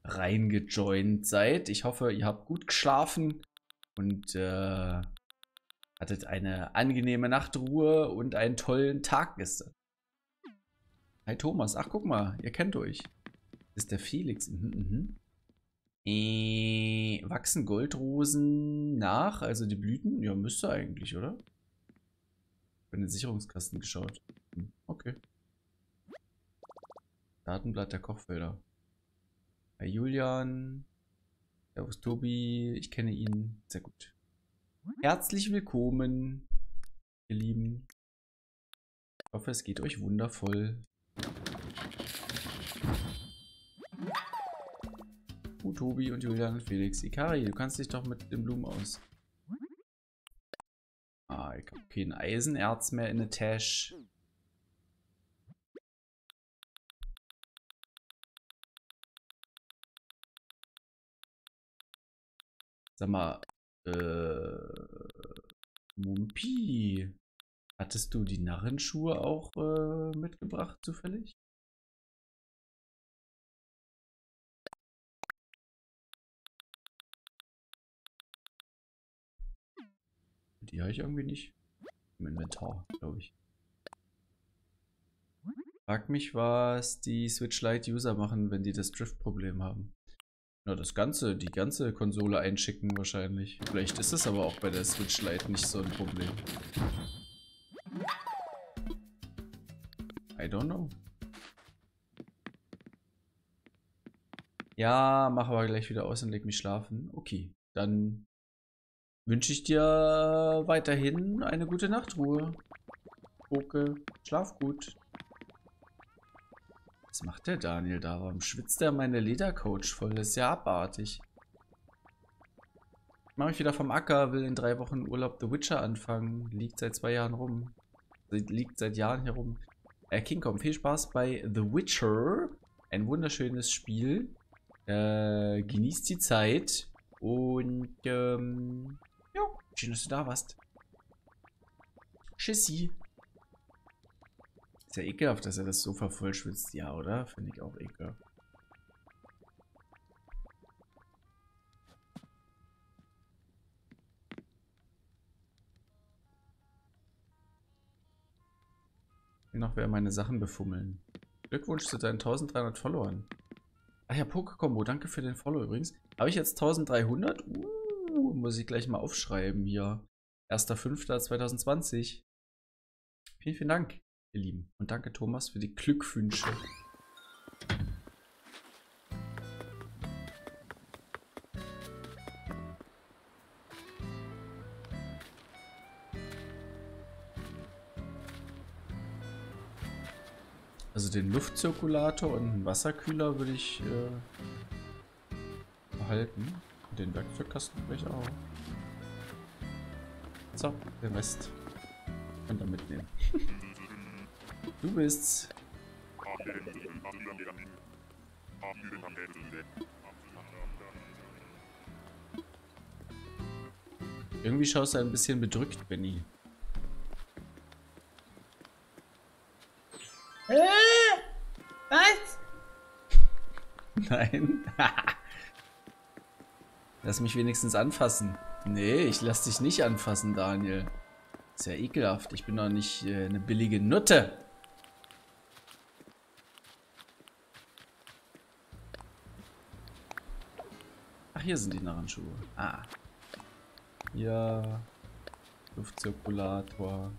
reingejoint seid? Ich hoffe, ihr habt gut geschlafen und äh... hattet eine angenehme Nachtruhe und einen tollen Tag gestern. Hi Thomas, ach guck mal, ihr kennt euch. Das ist der Felix. Mhm, mhm. Äh, wachsen Goldrosen nach, also die Blüten? Ja, müsste eigentlich, oder? Ich habe in den Sicherungskasten geschaut. Hm, okay. Datenblatt der Kochfelder. Hi Julian. Servus Tobi, ich kenne ihn. Sehr gut. Herzlich willkommen, ihr Lieben. Ich hoffe, es geht euch wundervoll. Uh, Tobi und Julian und Felix. Ikari, du kannst dich doch mit den Blumen aus. Ah, ich habe kein Eisenerz mehr in der Tasche. Sag mal, äh, Mumpi, hattest du die Narrenschuhe auch äh, mitgebracht zufällig? Die habe ich irgendwie nicht im Inventar, glaube ich. Frag mich, was die Switch Lite User machen, wenn die das Drift-Problem haben. Na, das ganze, die ganze Konsole einschicken wahrscheinlich. Vielleicht ist es aber auch bei der Switch Lite nicht so ein Problem. I don't know. Ja, mach aber gleich wieder aus und leg mich schlafen. Okay, dann wünsche ich dir weiterhin eine gute Nachtruhe. Koke, schlaf gut. Was macht der Daniel da? Warum schwitzt der meine Ledercoach voll? Das ist ja abartig. Ich mache mich wieder vom Acker, will in drei Wochen Urlaub The Witcher anfangen. Liegt seit zwei Jahren rum. Liegt seit Jahren hier rum. Äh, Kingcom, viel Spaß bei The Witcher. Ein wunderschönes Spiel. Äh, genießt die Zeit. Und, ähm, ja, schön, dass du da warst. Tschüssi. Ist ja ekelhaft, dass er das Sofa vollschwitzt. Ja, oder? Finde ich auch ekelhaft. Ich will noch wer meine Sachen befummeln. Glückwunsch zu deinen eintausenddreihundert Followern. Ach ja, Pokekombo, danke für den Follow übrigens. Habe ich jetzt eintausenddreihundert? Uh, muss ich gleich mal aufschreiben hier. erster fünfter zweitausendzwanzig. Vielen, vielen Dank, ihr Lieben. Und danke, Thomas, für die Glückwünsche. Also den Luftzirkulator und einen Wasserkühler würde ich äh, behalten. Und den Werkzeugkasten vielleicht auch. So, der Rest könnt ihr mitnehmen. Du bist's. Irgendwie schaust du ein bisschen bedrückt, Benny. Was? Nein. Lass mich wenigstens anfassen. Nee, ich lass dich nicht anfassen, Daniel. Ist ja ekelhaft. Ich bin doch nicht äh, eine billige Nutte. Ach, hier sind die Narrenschuhe. Ah. Ja. Luftzirkulator.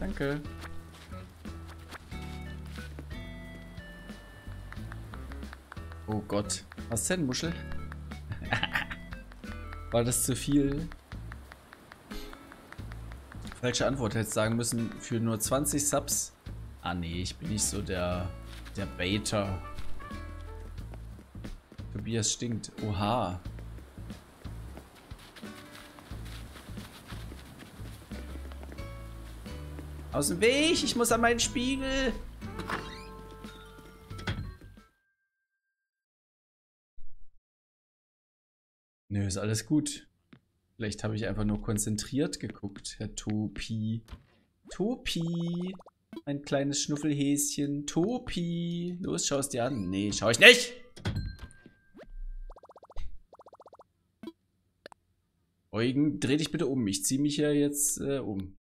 Danke. Oh Gott. Was denn, Muschel? War das zu viel? Falsche Antwort. Hätte sagen müssen, für nur zwanzig Subs. Ah nee, ich bin nicht so der, der Baiter. Tobias stinkt. Oha. Aus dem Weg! Ich muss an meinen Spiegel! Nö, ist alles gut. Vielleicht habe ich einfach nur konzentriert geguckt, Herr Topi. Topi! Ein kleines Schnuffelhäschen. Topi! Los, schau es dir an. Nee, schau ich nicht! Eugen, dreh dich bitte um. Ich ziehe mich ja jetzt äh, um.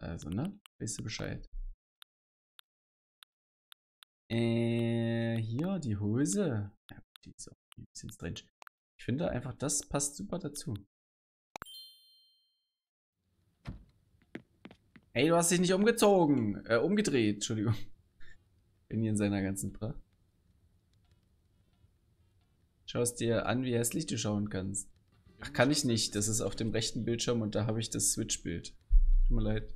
Also, ne? Weißt du Bescheid? Äh, hier, die Hose. Ja, die ist auch ein bisschen strange. Ich finde einfach, das passt super dazu. Ey, du hast dich nicht umgezogen. Äh, umgedreht, Entschuldigung. Bin hier in seiner ganzen Pracht. Schau es dir an, wie hässlich du schauen kannst. Ach, kann ich nicht. Das ist auf dem rechten Bildschirm und da habe ich das Switch-Bild. Tut mir leid.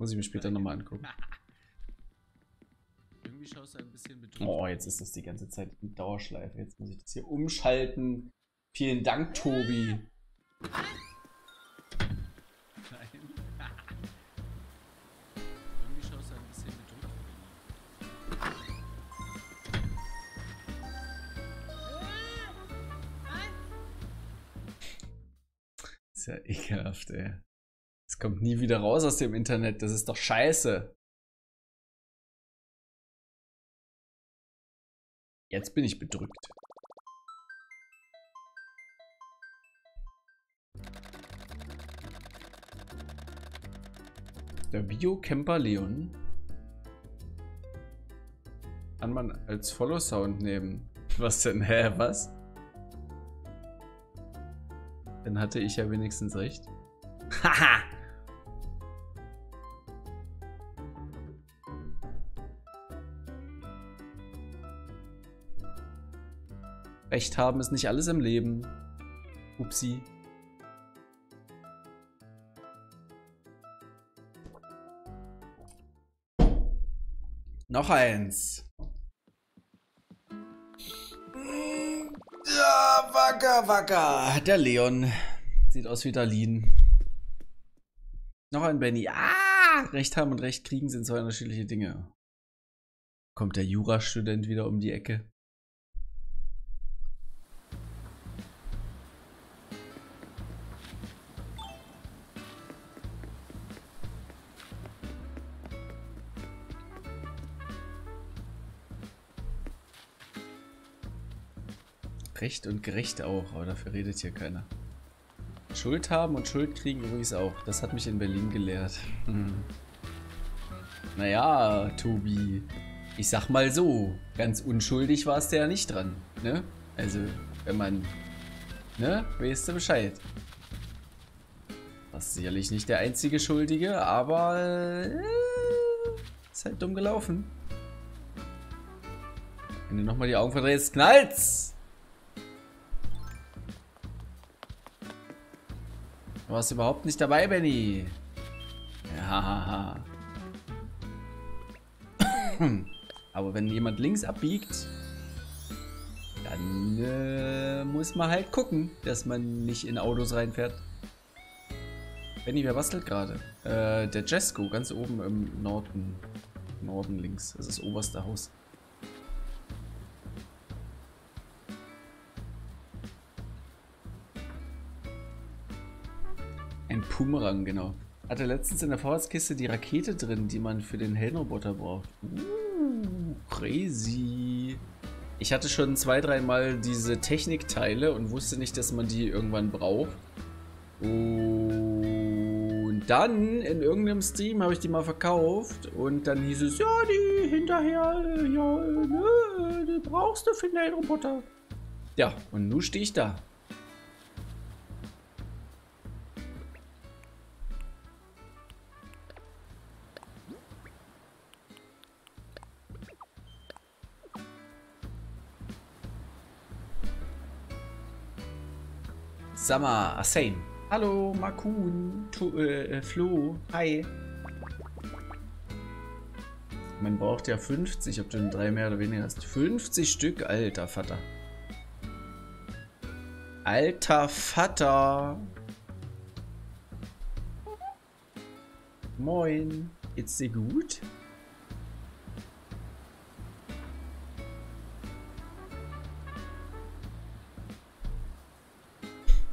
Muss ich mir später nochmal angucken. irgendwie schaust du ein bisschen betrübt. Oh, jetzt ist das die ganze Zeit eine Dauerschleife. Jetzt muss ich das hier umschalten. Vielen Dank, Tobi. Nein. Irgendwie schaust du ein bisschen betrübt. Ist ja ekelhaft, ey. Es kommt nie wieder raus aus dem Internet. Das ist doch scheiße. Jetzt bin ich bedrückt. Der Bio-Camper Leon kann man als Follow-Sound nehmen. Was denn? Hä, was? Dann hatte ich ja wenigstens recht. Haha! Recht haben ist nicht alles im Leben. Upsi. Noch eins. Ja, wacker, wacker. Der Leon. Sieht aus wie Darlin. Noch ein Benny. Ah! Recht haben und Recht kriegen sind zwei unterschiedliche Dinge. Kommt der Jurastudent wieder um die Ecke? Recht und gerecht auch, aber dafür redet hier keiner. Schuld haben und Schuld kriegen übrigens auch. Das hat mich in Berlin gelehrt. Hm. Naja, Tobi, ich sag mal so, ganz unschuldig warst du ja nicht dran, ne? Also, wenn man, ne, weißt du Bescheid. Warst sicherlich nicht der einzige Schuldige, aber äh, ist halt dumm gelaufen. Wenn du nochmal die Augen verdrehst, knallt's! Du warst überhaupt nicht dabei, Benny. Ja. Aber wenn jemand links abbiegt, dann äh, muss man halt gucken, dass man nicht in Autos reinfährt. Benny, wer bastelt gerade? Äh, der Jesko, ganz oben im Norden. Norden links. Das ist das oberste Haus. Ein Pumerang, genau. Hatte letztens in der Vorratskiste die Rakete drin, die man für den Heldenroboter braucht. Uh, crazy. Ich hatte schon zwei, dreimal diese Technikteile und wusste nicht, dass man die irgendwann braucht. Und dann in irgendeinem Stream habe ich die mal verkauft und dann hieß es, ja, die hinterher, ja, nö, die brauchst du für den Heldenroboter. Ja, und nun stehe ich da. Sama, Assane. Hallo, Makun, äh, Flo, hi. Man braucht ja fünfzig, ob du denn drei mehr oder weniger hast. fünfzig Stück, alter Vater. Alter Vater. Moin, geht's dir gut?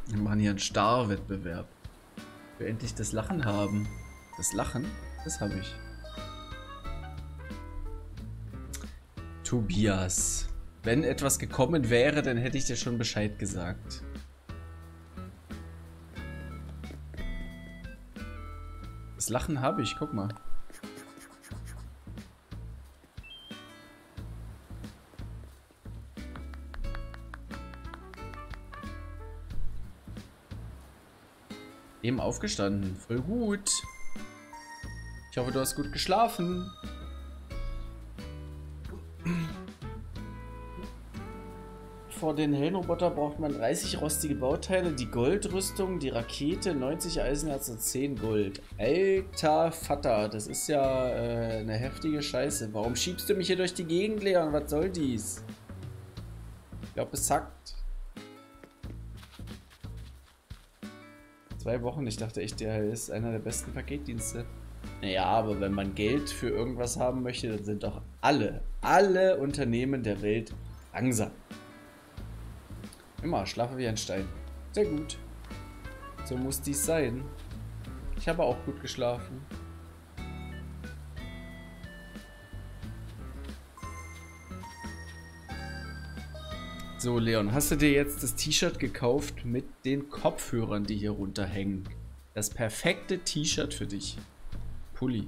Wir machen hier einen Star-Wettbewerb. Wir endlich das Lachen haben. Das Lachen? Das habe ich. Tobias. Wenn etwas gekommen wäre, dann hätte ich dir schon Bescheid gesagt. Das Lachen habe ich, guck mal. Eben aufgestanden. Voll gut. Ich hoffe, du hast gut geschlafen. für den Hellenroboter braucht man dreißig rostige Bauteile, die Goldrüstung, die Rakete, neunzig Eisenerz und zehn Gold. Alter Vater, das ist ja äh, eine heftige Scheiße. Warum schiebst du mich hier durch die Gegend, Leon? Was soll dies? Ich glaube, es hackt. Zwei Wochen, ich dachte echt, der ist einer der besten Paketdienste. Naja, aber wenn man Geld für irgendwas haben möchte, dann sind doch alle, alle Unternehmen der Welt langsam. Immer, schlafe wie ein Stein. Sehr gut. So muss dies sein. Ich habe auch gut geschlafen. So, Leon, hast du dir jetzt das T-Shirt gekauft mit den Kopfhörern, die hier runterhängen? Das perfekte T-Shirt für dich. Pulli.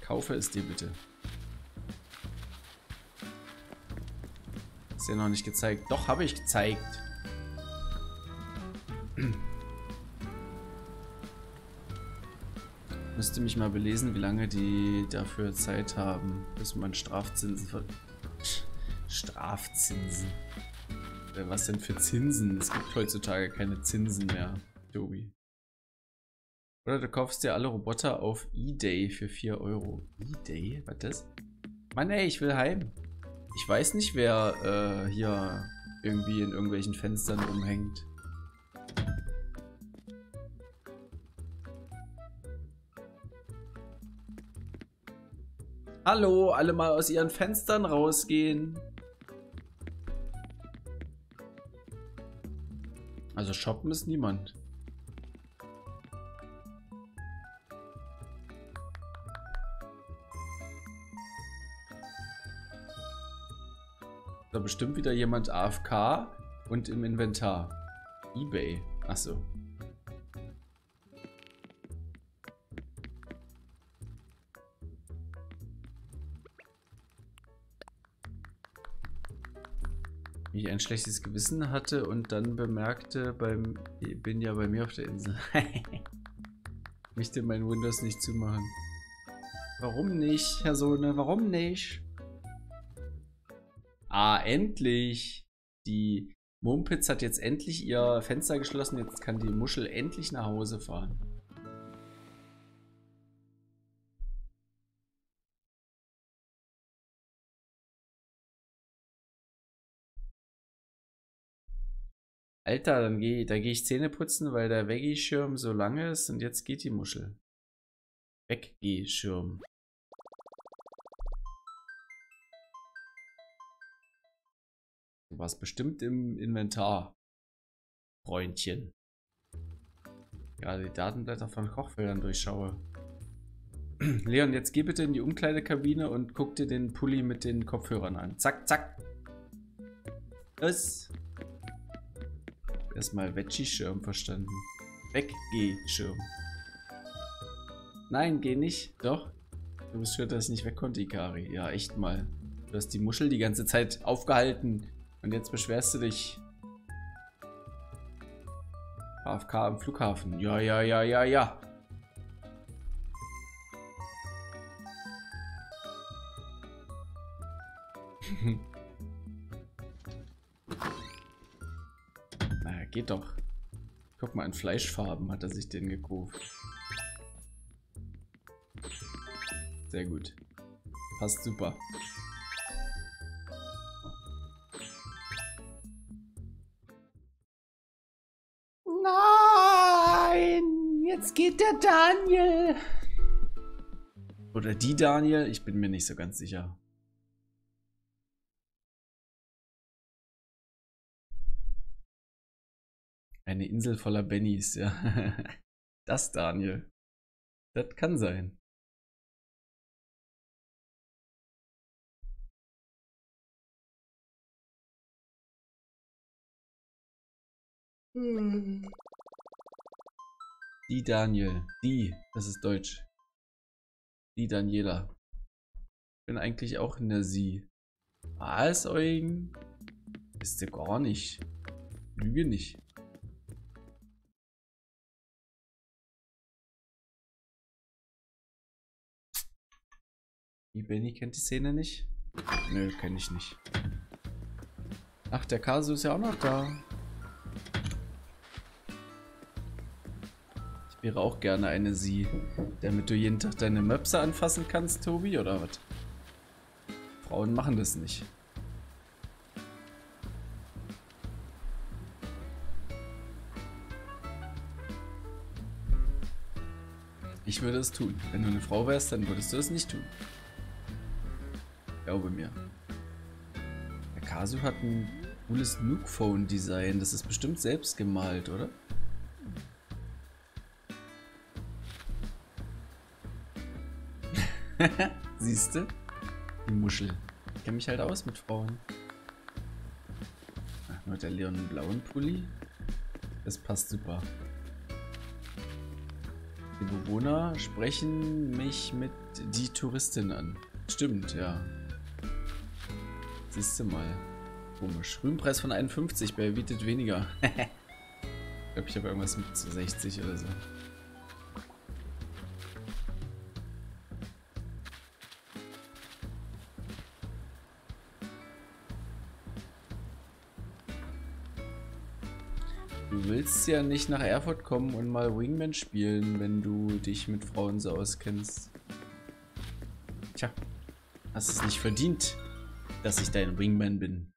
Kaufe es dir bitte. Ist ja noch nicht gezeigt. Doch, habe ich gezeigt. Müsste mich mal belesen, wie lange die dafür Zeit haben, bis man Strafzinsen ver... Strafzinsen. Was denn für Zinsen? Es gibt heutzutage keine Zinsen mehr, Tobi. Oder du kaufst dir alle Roboter auf eBay für vier Euro. eBay? Was das? Mann ey, ich will heim. Ich weiß nicht, wer äh, hier irgendwie in irgendwelchen Fenstern rumhängt. Hallo, alle mal aus ihren Fenstern rausgehen. Also shoppen ist niemand. Da bestimmt wieder jemand A F K und im Inventar. eBay. Achso. Ich ein schlechtes Gewissen hatte und dann bemerkte, beim, ich bin ja bei mir auf der Insel. Ich möchte mein Windows nicht zumachen. Warum nicht, Herr Sohne? Warum nicht? Ah, endlich! Die Mumpitz hat jetzt endlich ihr Fenster geschlossen. Jetzt kann die Muschel endlich nach Hause fahren. Alter, dann geh, da gehe ich Zähne putzen, weil der Veggie-Schirm so lange ist und jetzt geht die Muschel. Veggie-Schirm. Du warst bestimmt im Inventar, Freundchen. Ja, die Datenblätter von Kochfeldern durchschaue. Leon, jetzt geh bitte in die Umkleidekabine und guck dir den Pulli mit den Kopfhörern an. Zack, zack. Los. Erstmal Veggie-Schirm verstanden. Weggeh-Schirm. Nein, geh nicht. Doch. Du bist schuld, dass ich nicht weg konnte, Ikari. Ja, echt mal. Du hast die Muschel die ganze Zeit aufgehalten. Und jetzt beschwerst du dich. A F K am Flughafen. Ja, ja, ja, ja, ja. Geht doch. Guck mal, in Fleischfarben hat er sich den gekauft. Sehr gut. Passt super. Nein! Jetzt geht der Daniel! Oder die Daniel? Ich bin mir nicht so ganz sicher. Eine Insel voller Bennys, ja. Das, Daniel. Das kann sein. Hm. Die Daniel. Die. Das ist Deutsch. Die Daniela. Ich bin eigentlich auch in der Sie. Was, Eugen? Bist du gar nicht. Lüge nicht. eBay kennt die Szene nicht? Nö, kenne ich nicht. Ach, der Kasu ist ja auch noch da. Ich wäre auch gerne eine Sie, damit du jeden Tag deine Möpse anfassen kannst, Tobi, oder was? Frauen machen das nicht. Ich würde es tun. Wenn du eine Frau wärst, dann würdest du es nicht tun. Glaube mir. Der Kasu hat ein cooles Nook-Phone-Design. Das ist bestimmt selbst gemalt, oder? Siehst du? Die Muschel. Ich kenne mich halt aus mit Frauen. Ach, nur der Leon einen blauen Pulli. Das passt super. Die Bewohner sprechen mich mit die Touristin an. Stimmt, ja. Siehst du mal. Komisch. Rühmpreis von einundfünfzig, wer bietet weniger? Ich glaube, ich habe irgendwas mit zu sechzig oder so. Du willst ja nicht nach Erfurt kommen und mal Wingman spielen, wenn du dich mit Frauen so auskennst. Tja, hast es nicht verdient, dass ich dein Wingman bin.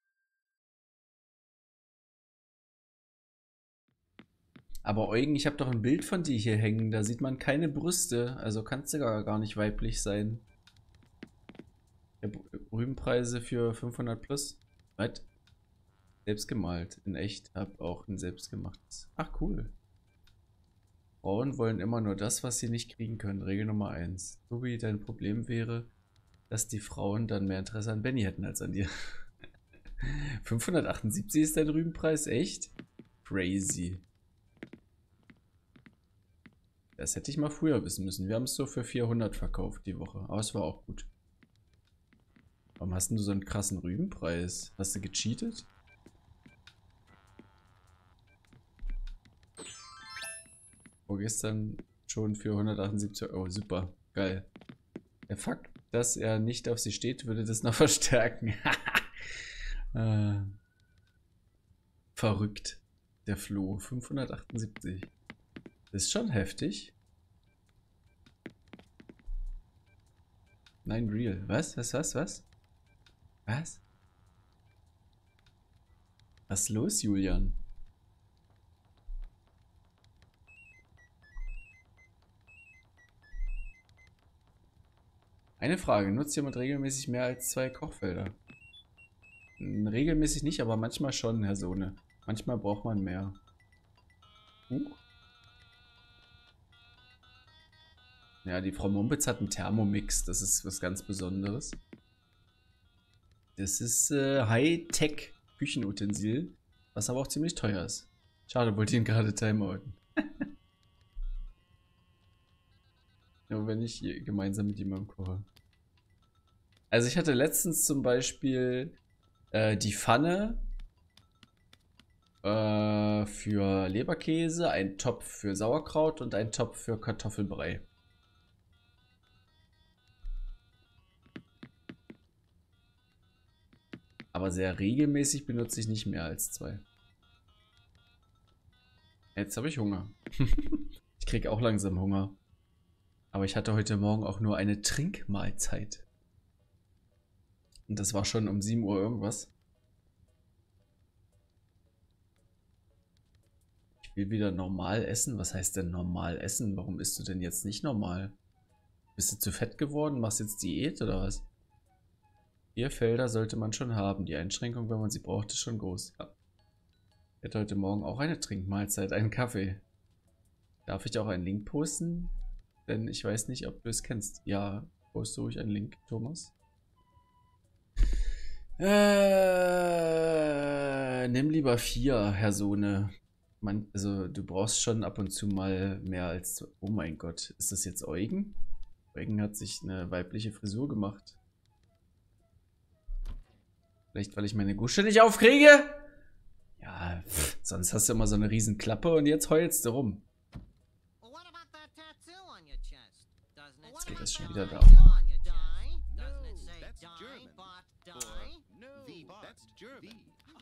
Aber Eugen, ich habe doch ein Bild von dir hier hängen, da sieht man keine Brüste, also kannst du gar, gar nicht weiblich sein. Rübenpreise für fünfhundert plus. Was? Selbst gemalt, in echt, hab auch ein selbstgemachtes. Ach cool. Frauen wollen immer nur das, was sie nicht kriegen können. Regel Nummer eins. So wie dein Problem wäre, dass die Frauen dann mehr Interesse an Benny hätten als an dir. fünfhundertachtundsiebzig ist dein Rübenpreis, echt? Crazy. Das hätte ich mal früher wissen müssen. Wir haben es so für vierhundert verkauft die Woche, aber es war auch gut. Warum hast denn du so einen krassen Rübenpreis? Hast du gecheatet? Gestern schon für hundertachtundsiebzig Euro. Super, geil. Der Fakt, dass er nicht auf sie steht, würde das noch verstärken. äh, verrückt. Der Flo, fünfhundertachtundsiebzig. Das ist schon heftig. Nein, real. Was? Was, was, was? Was? Was ist los, Julian? Eine Frage, nutzt jemand regelmäßig mehr als zwei Kochfelder? Regelmäßig nicht, aber manchmal schon, Herr Sohne. Manchmal braucht man mehr. Uh. Ja, die Frau Mumpitz hat einen Thermomix, das ist was ganz Besonderes. Das ist äh, High-Tech-Küchenutensil, was aber auch ziemlich teuer ist. Schade, wollte ihn gerade timeouten. Nur wenn ich gemeinsam mit jemandem koche. Also ich hatte letztens zum Beispiel äh, die Pfanne äh, für Leberkäse, einen Topf für Sauerkraut und einen Topf für Kartoffelbrei. Aber sehr regelmäßig benutze ich nicht mehr als zwei. Jetzt habe ich Hunger. Ich kriege auch langsam Hunger. Aber ich hatte heute Morgen auch nur eine Trinkmahlzeit. Und das war schon um sieben Uhr irgendwas. Ich will wieder normal essen. Was heißt denn normal essen? Warum isst du denn jetzt nicht normal? Bist du zu fett geworden? Machst jetzt Diät oder was? Vier Felder sollte man schon haben. Die Einschränkung, wenn man sie braucht, ist schon groß. Ja. Ich hatte heute Morgen auch eine Trinkmahlzeit, einen Kaffee. Darf ich auch einen Link posten? Denn ich weiß nicht, ob du es kennst. Ja, poste ruhig einen Link, Thomas. Äh, nimm lieber vier, Herr Sohne. Man, also du brauchst schon ab und zu mal mehr als zwei. Oh mein Gott, ist das jetzt Eugen? Eugen hat sich eine weibliche Frisur gemacht. Vielleicht, weil ich meine Gusche nicht aufkriege? Ja, pff, sonst hast du immer so eine riesen Klappe und jetzt heulst du rum. Jetzt geht das schon wieder da.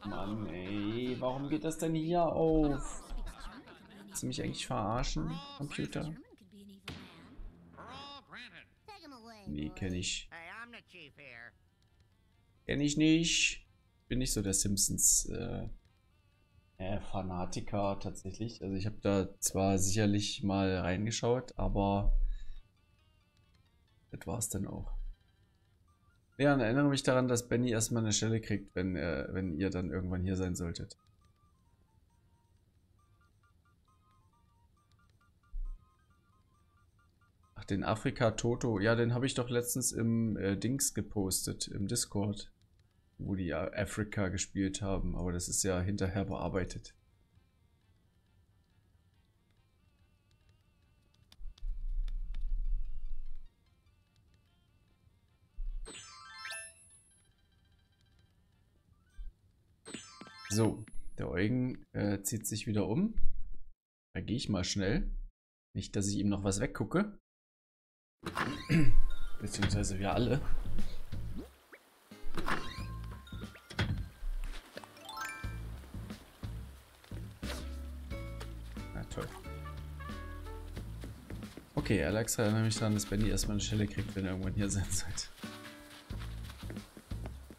Mann, ey, warum geht das denn hier auf? Willst du mich eigentlich verarschen, Computer? Nee, kenn ich. Kenn ich nicht. Bin nicht so der Simpsons äh, äh, Fanatiker tatsächlich. Also ich habe da zwar sicherlich mal reingeschaut, aber das war es dann auch. Ja, und erinnere mich daran, dass Benny erstmal eine Stelle kriegt, wenn, äh, wenn ihr dann irgendwann hier sein solltet. Ach, den Afrika-Toto. Ja, den habe ich doch letztens im äh, Dings gepostet, im Discord, wo die ja Afrika gespielt haben. Aber das ist ja hinterher bearbeitet. So, der Eugen äh, zieht sich wieder um. Da gehe ich mal schnell. Nicht, dass ich ihm noch was weggucke. Beziehungsweise wir alle. Na toll. Okay, Alex erinnert mich daran, dass Benny erstmal eine Stelle kriegt, wenn er irgendwann hier sein sollte.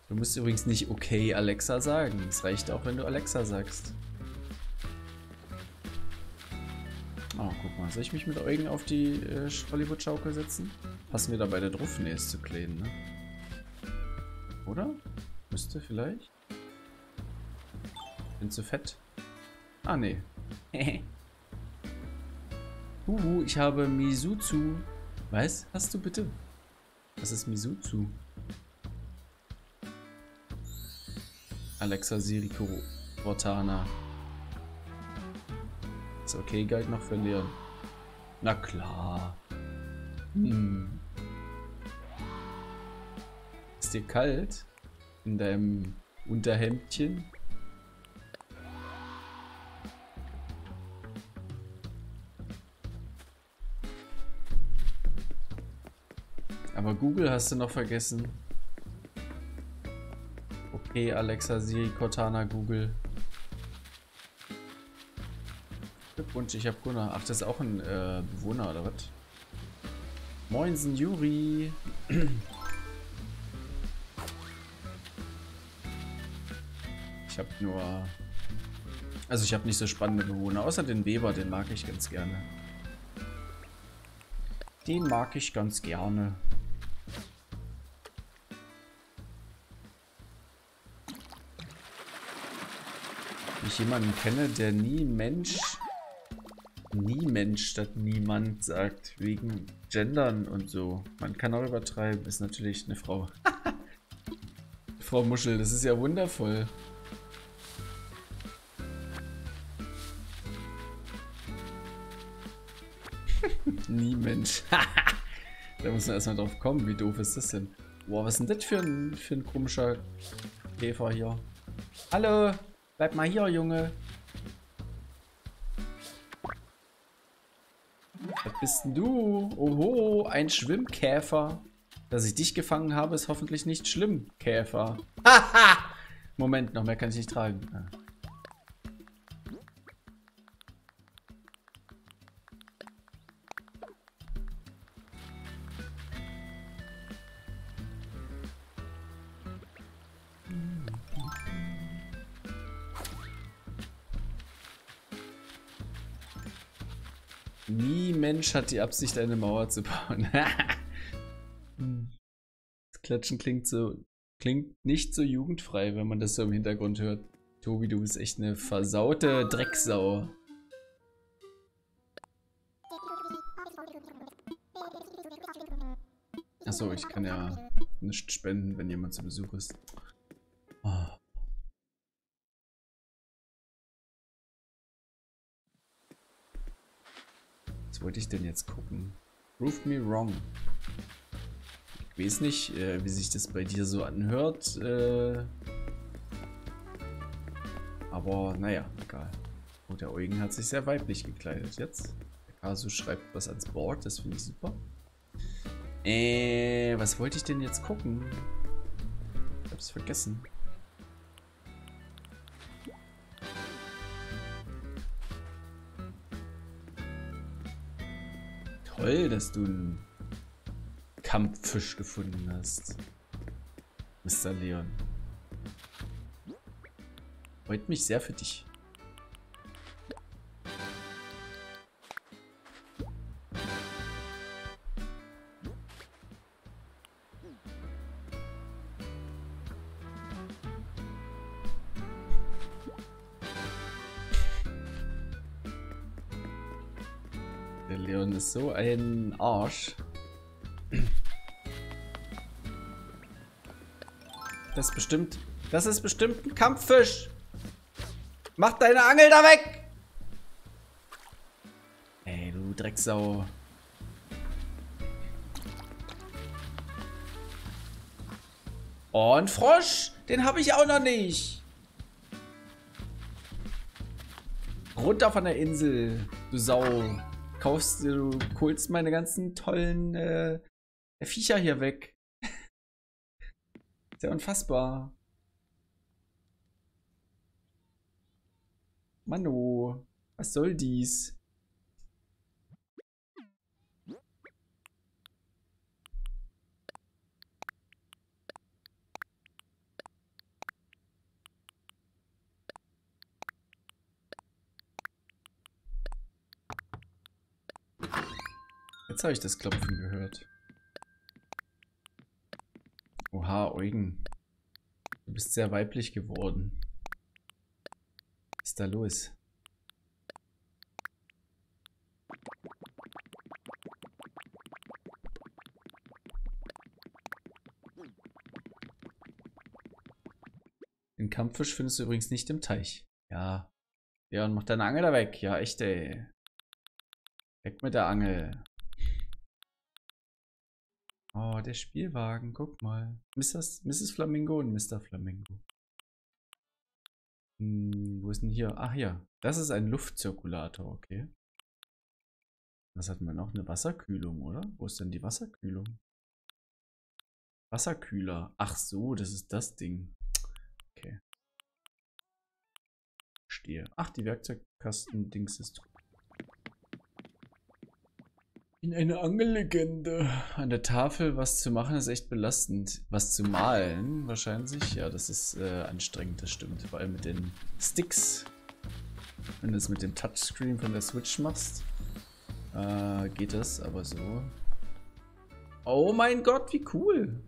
Du musst übrigens nicht okay Alexa sagen. Es reicht auch, wenn du Alexa sagst. Oh, guck mal. Soll ich mich mit Eugen auf die äh, Hollywood-Schaukel setzen? Passen wir da beide drauf? Nee, ist zu klein, ne? Oder? Müsste vielleicht? Bin zu fett? Ah, nee. Huhu, ich habe Misuzu. Was? Hast du bitte? Was ist Misuzu? Alexa, Siri, Cortana. Ist okay, Geld noch verlieren. Na klar. Hm. Ist dir kalt? In deinem Unterhemdchen? Aber Google hast du noch vergessen. Okay, Alexa, Siri, Cortana, Google. Glückwunsch, ich hab Gunnar. Ach, das ist auch ein äh, Bewohner, oder was? Moinsen, Juri. Ich hab nur... Also ich hab nicht so spannende Bewohner, außer den Weber, den mag ich ganz gerne. Den mag ich ganz gerne. Ich jemanden kenne, der nie Mensch, nie Mensch statt niemand sagt, wegen Gendern und so. Man kann auch übertreiben, ist natürlich eine Frau. Frau Muschel, das ist ja wundervoll. Nie Mensch. Da muss man erstmal drauf kommen, wie doof ist das denn? Boah, was ist denn das für ein, für ein komischer Käfer hier? Hallo! Bleib mal hier, Junge. Was bist denn du? Oho, ein Schwimmkäfer. Dass ich dich gefangen habe, ist hoffentlich nicht schlimm, Käfer. Haha! Moment, noch mehr kann ich nicht tragen. Ah. Mensch hat die Absicht, eine Mauer zu bauen. Das Klatschen klingt so, klingt nicht so jugendfrei, wenn man das so im Hintergrund hört. Tobi, du bist echt eine versaute Drecksau. Achso, ich kann ja nicht spenden, wenn jemand zu Besuch ist. Oh. Wollte ich denn jetzt gucken? Prove me wrong. Ich weiß nicht, äh, wie sich das bei dir so anhört. Äh, aber naja, egal. Oh, der Eugen hat sich sehr weiblich gekleidet jetzt. Der Kasu schreibt was ans Board, das finde ich super. Äh, was wollte ich denn jetzt gucken? Ich hab's vergessen. Toll, dass du einen Kampffisch gefunden hast, Mister Leon. Freut mich sehr für dich. Der Leon ist so ein Arsch. Das ist bestimmt, das ist bestimmt ein Kampffisch. Mach deine Angel da weg! Ey, du Drecksau. Oh, ein Frosch! Den habe ich auch noch nicht. Runter von der Insel, du Sau. Kaufst du, holst meine ganzen tollen äh, Viecher hier weg. Sehr unfassbar. Mano, was soll dies? Jetzt habe ich das Klopfen gehört. Oha, Eugen. Du bist sehr weiblich geworden. Was ist da los? Den Kampffisch findest du übrigens nicht im Teich. Ja. Ja, und mach deine Angel da weg. Ja, echt, ey. Weg mit der Angel. Oh, der Spielwagen, guck mal. Missus Flamingo und Mister Flamingo. Hm, wo ist denn hier? Ach ja, das ist ein Luftzirkulator, okay. Was hatten wir noch? Eine Wasserkühlung, oder? Wo ist denn die Wasserkühlung? Wasserkühler. Ach so, das ist das Ding. Okay. Stehe. Ach, die Werkzeugkasten-Dings ist... In eine Angellegende. An der Tafel was zu machen ist echt belastend. Was zu malen wahrscheinlich. Ja, das ist äh, anstrengend, das stimmt. Vor allem mit den Sticks. Wenn du es mit dem Touchscreen von der Switch machst, äh, geht das, aber so. Oh mein Gott, wie cool.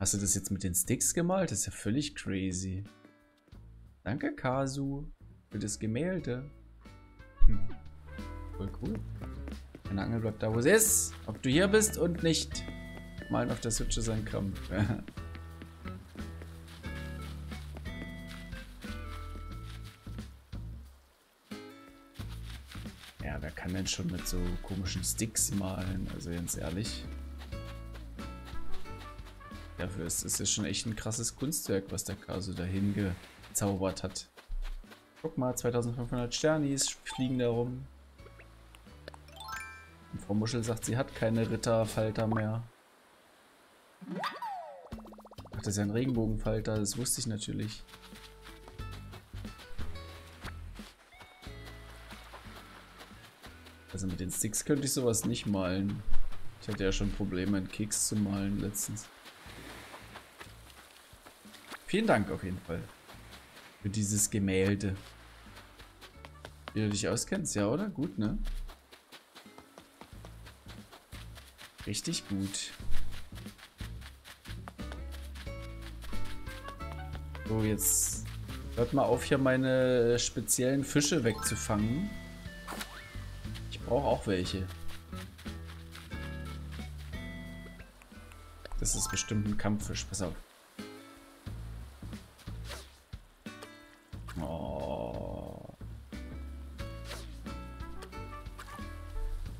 Hast du das jetzt mit den Sticks gemalt? Das ist ja völlig crazy. Danke, Kasu, für das Gemälde. Hm. Voll cool. Eine Angel bleibt da, wo sie ist. Ob du hier bist und nicht. Malen auf der Switch ist ein Krampf. Ja, wer kann denn schon mit so komischen Sticks malen? Also ganz ehrlich. Dafür ist es ja schon echt ein krasses Kunstwerk, was der Kasu dahin gezaubert hat. Guck mal, zweitausendfünfhundert Sternis fliegen da rum. Frau Muschel sagt, sie hat keine Ritterfalter mehr. Ach, das ist ja ein Regenbogenfalter, das wusste ich natürlich. Also mit den Sticks könnte ich sowas nicht malen. Ich hatte ja schon Probleme, einen Keks zu malen letztens. Vielen Dank auf jeden Fall für dieses Gemälde. Wie du dich auskennst, ja, oder? Gut, ne? Richtig gut. So, jetzt hört mal auf, hier meine speziellen Fische wegzufangen. Ich brauche auch welche. Das ist bestimmt ein Kampffisch. Pass auf.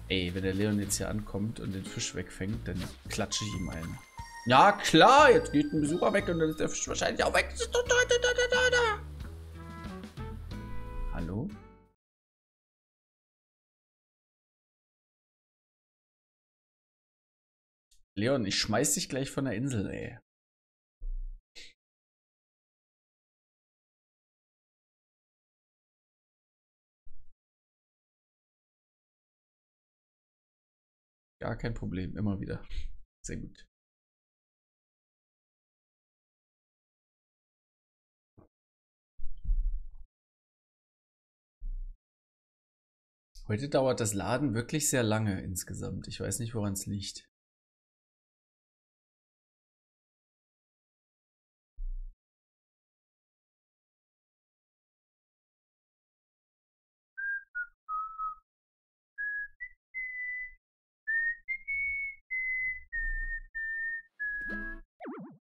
Ey, wenn der Leon jetzt hier ankommt und den Fisch wegfängt, dann klatsche ich ihm ein. Ja klar, jetzt geht ein Besucher weg und dann ist der Fisch wahrscheinlich auch weg. Hallo? Leon, ich schmeiß dich gleich von der Insel, ey. Gar kein Problem, immer wieder. Sehr gut. Heute dauert das Laden wirklich sehr lange insgesamt. Ich weiß nicht, woran es liegt.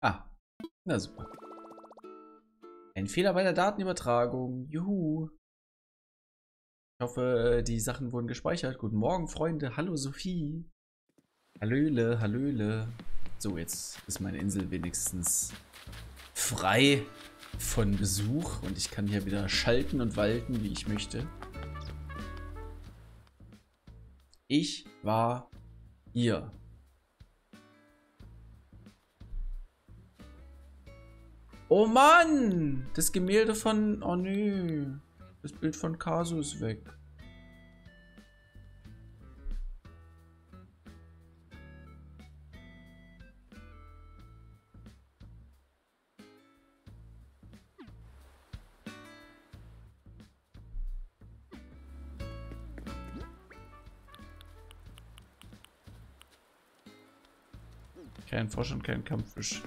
Ah, na super. Ein Fehler bei der Datenübertragung. Juhu. Ich hoffe, die Sachen wurden gespeichert. Guten Morgen, Freunde. Hallo, Sophie. Hallöle, hallöle. So, jetzt ist meine Insel wenigstens frei von Besuch und ich kann hier wieder schalten und walten, wie ich möchte. Ich war hier. Oh Mann! Das Gemälde von... Oh nö. Das Bild von Kasu ist weg. Kein Frosch und kein Kampffisch. Ich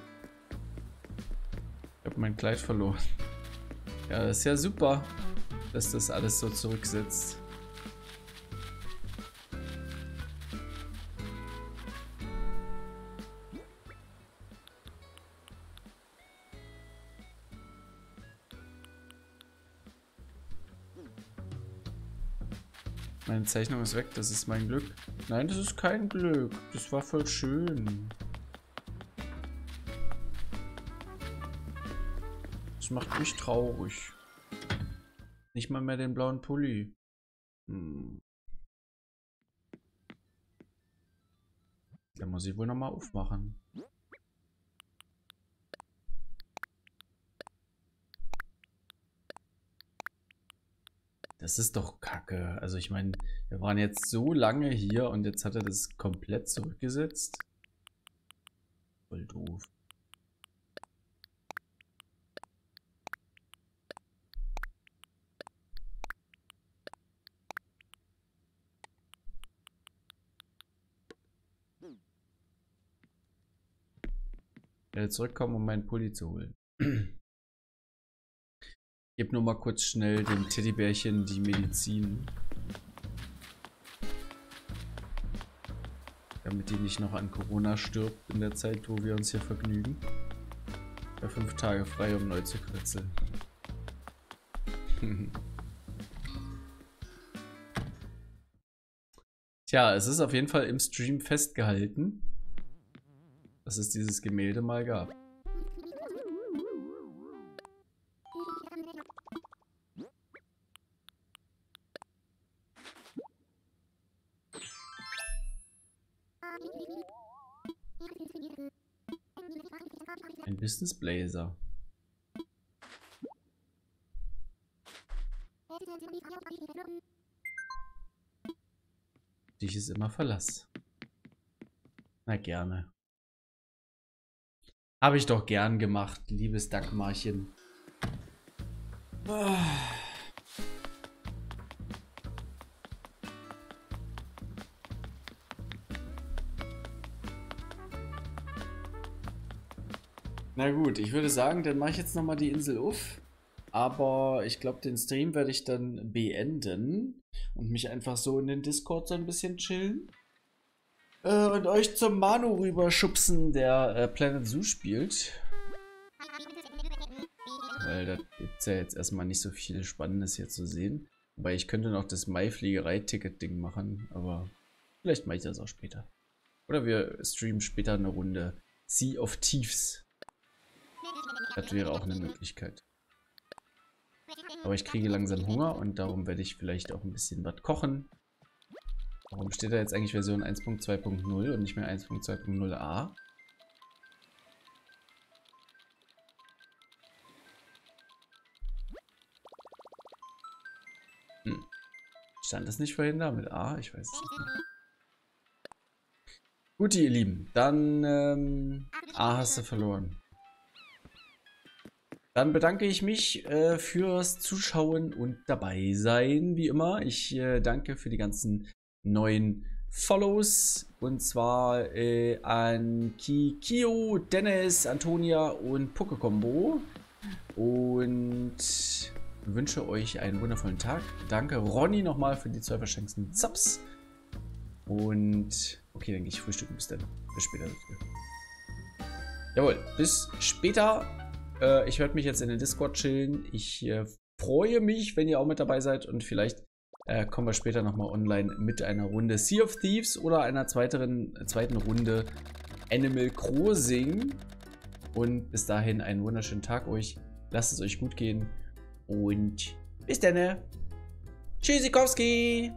habe mein Kleid verloren. Ja, das ist ja super, dass das alles so zurücksetzt. Meine Zeichnung ist weg, das ist mein Glück. Nein, das ist kein Glück. Das war voll schön. Das macht mich traurig. Nicht mal mehr den blauen Pulli. Hm. Da muss ich wohl nochmal aufmachen. Das ist doch Kacke. Also ich meine, wir waren jetzt so lange hier und jetzt hat er das komplett zurückgesetzt. Voll doof. Zurückkommen, um meinen Pulli zu holen. Ich gebe nur mal kurz schnell dem Teddybärchen die Medizin. Damit die nicht noch an Corona stirbt in der Zeit, wo wir uns hier vergnügen. Ja, fünf Tage frei, um neu zu kritzeln. Tja, es ist auf jeden Fall im Stream festgehalten, dass es dieses Gemälde mal gab. Ein Business Blazer. Dich ist immer Verlass. Na gerne. Habe ich doch gern gemacht, liebes Dagmarchen. Oh. Na gut, ich würde sagen, dann mache ich jetzt nochmal die Insel auf. Aber ich glaube, den Stream werde ich dann beenden und mich einfach so in den Discord so ein bisschen chillen. Und euch zum Manu rüberschubsen, der äh, Planet Zoo spielt. Weil da gibt es ja jetzt erstmal nicht so viel Spannendes hier zu sehen. Wobei ich könnte noch das Mai-Fliegerei-Ticket-Ding machen, aber vielleicht mache ich das auch später. Oder wir streamen später eine Runde Sea of Thieves. Das wäre auch eine Möglichkeit. Aber ich kriege langsam Hunger und darum werde ich vielleicht auch ein bisschen was kochen. Warum steht da jetzt eigentlich Version eins Punkt zwei Punkt null und nicht mehr eins Punkt zwei Punkt null a? Hm. Stand das nicht vorhin da mit A? Ich weiß es nicht. Gut, ihr Lieben, dann ähm, A hast du verloren. Dann bedanke ich mich äh, fürs Zuschauen und dabei sein, wie immer. Ich äh, danke für die ganzen neuen Follows. Und zwar äh, an Kikio, Dennis, Antonia und Pokekombo. Und wünsche euch einen wundervollen Tag. Danke Ronny nochmal für die zwei verschenkten Subs. Und okay, dann gehe ich frühstücken. Bis dann. Bis später. Jawohl, bis später. Ich werde mich jetzt in den Discord chillen. Ich äh, freue mich, wenn ihr auch mit dabei seid. Und vielleicht äh, kommen wir später nochmal online mit einer Runde Sea of Thieves oder einer zweiteren, zweiten Runde Animal Crossing. Und bis dahin einen wunderschönen Tag euch. Lasst es euch gut gehen. Und bis dann. Tschüssikowski.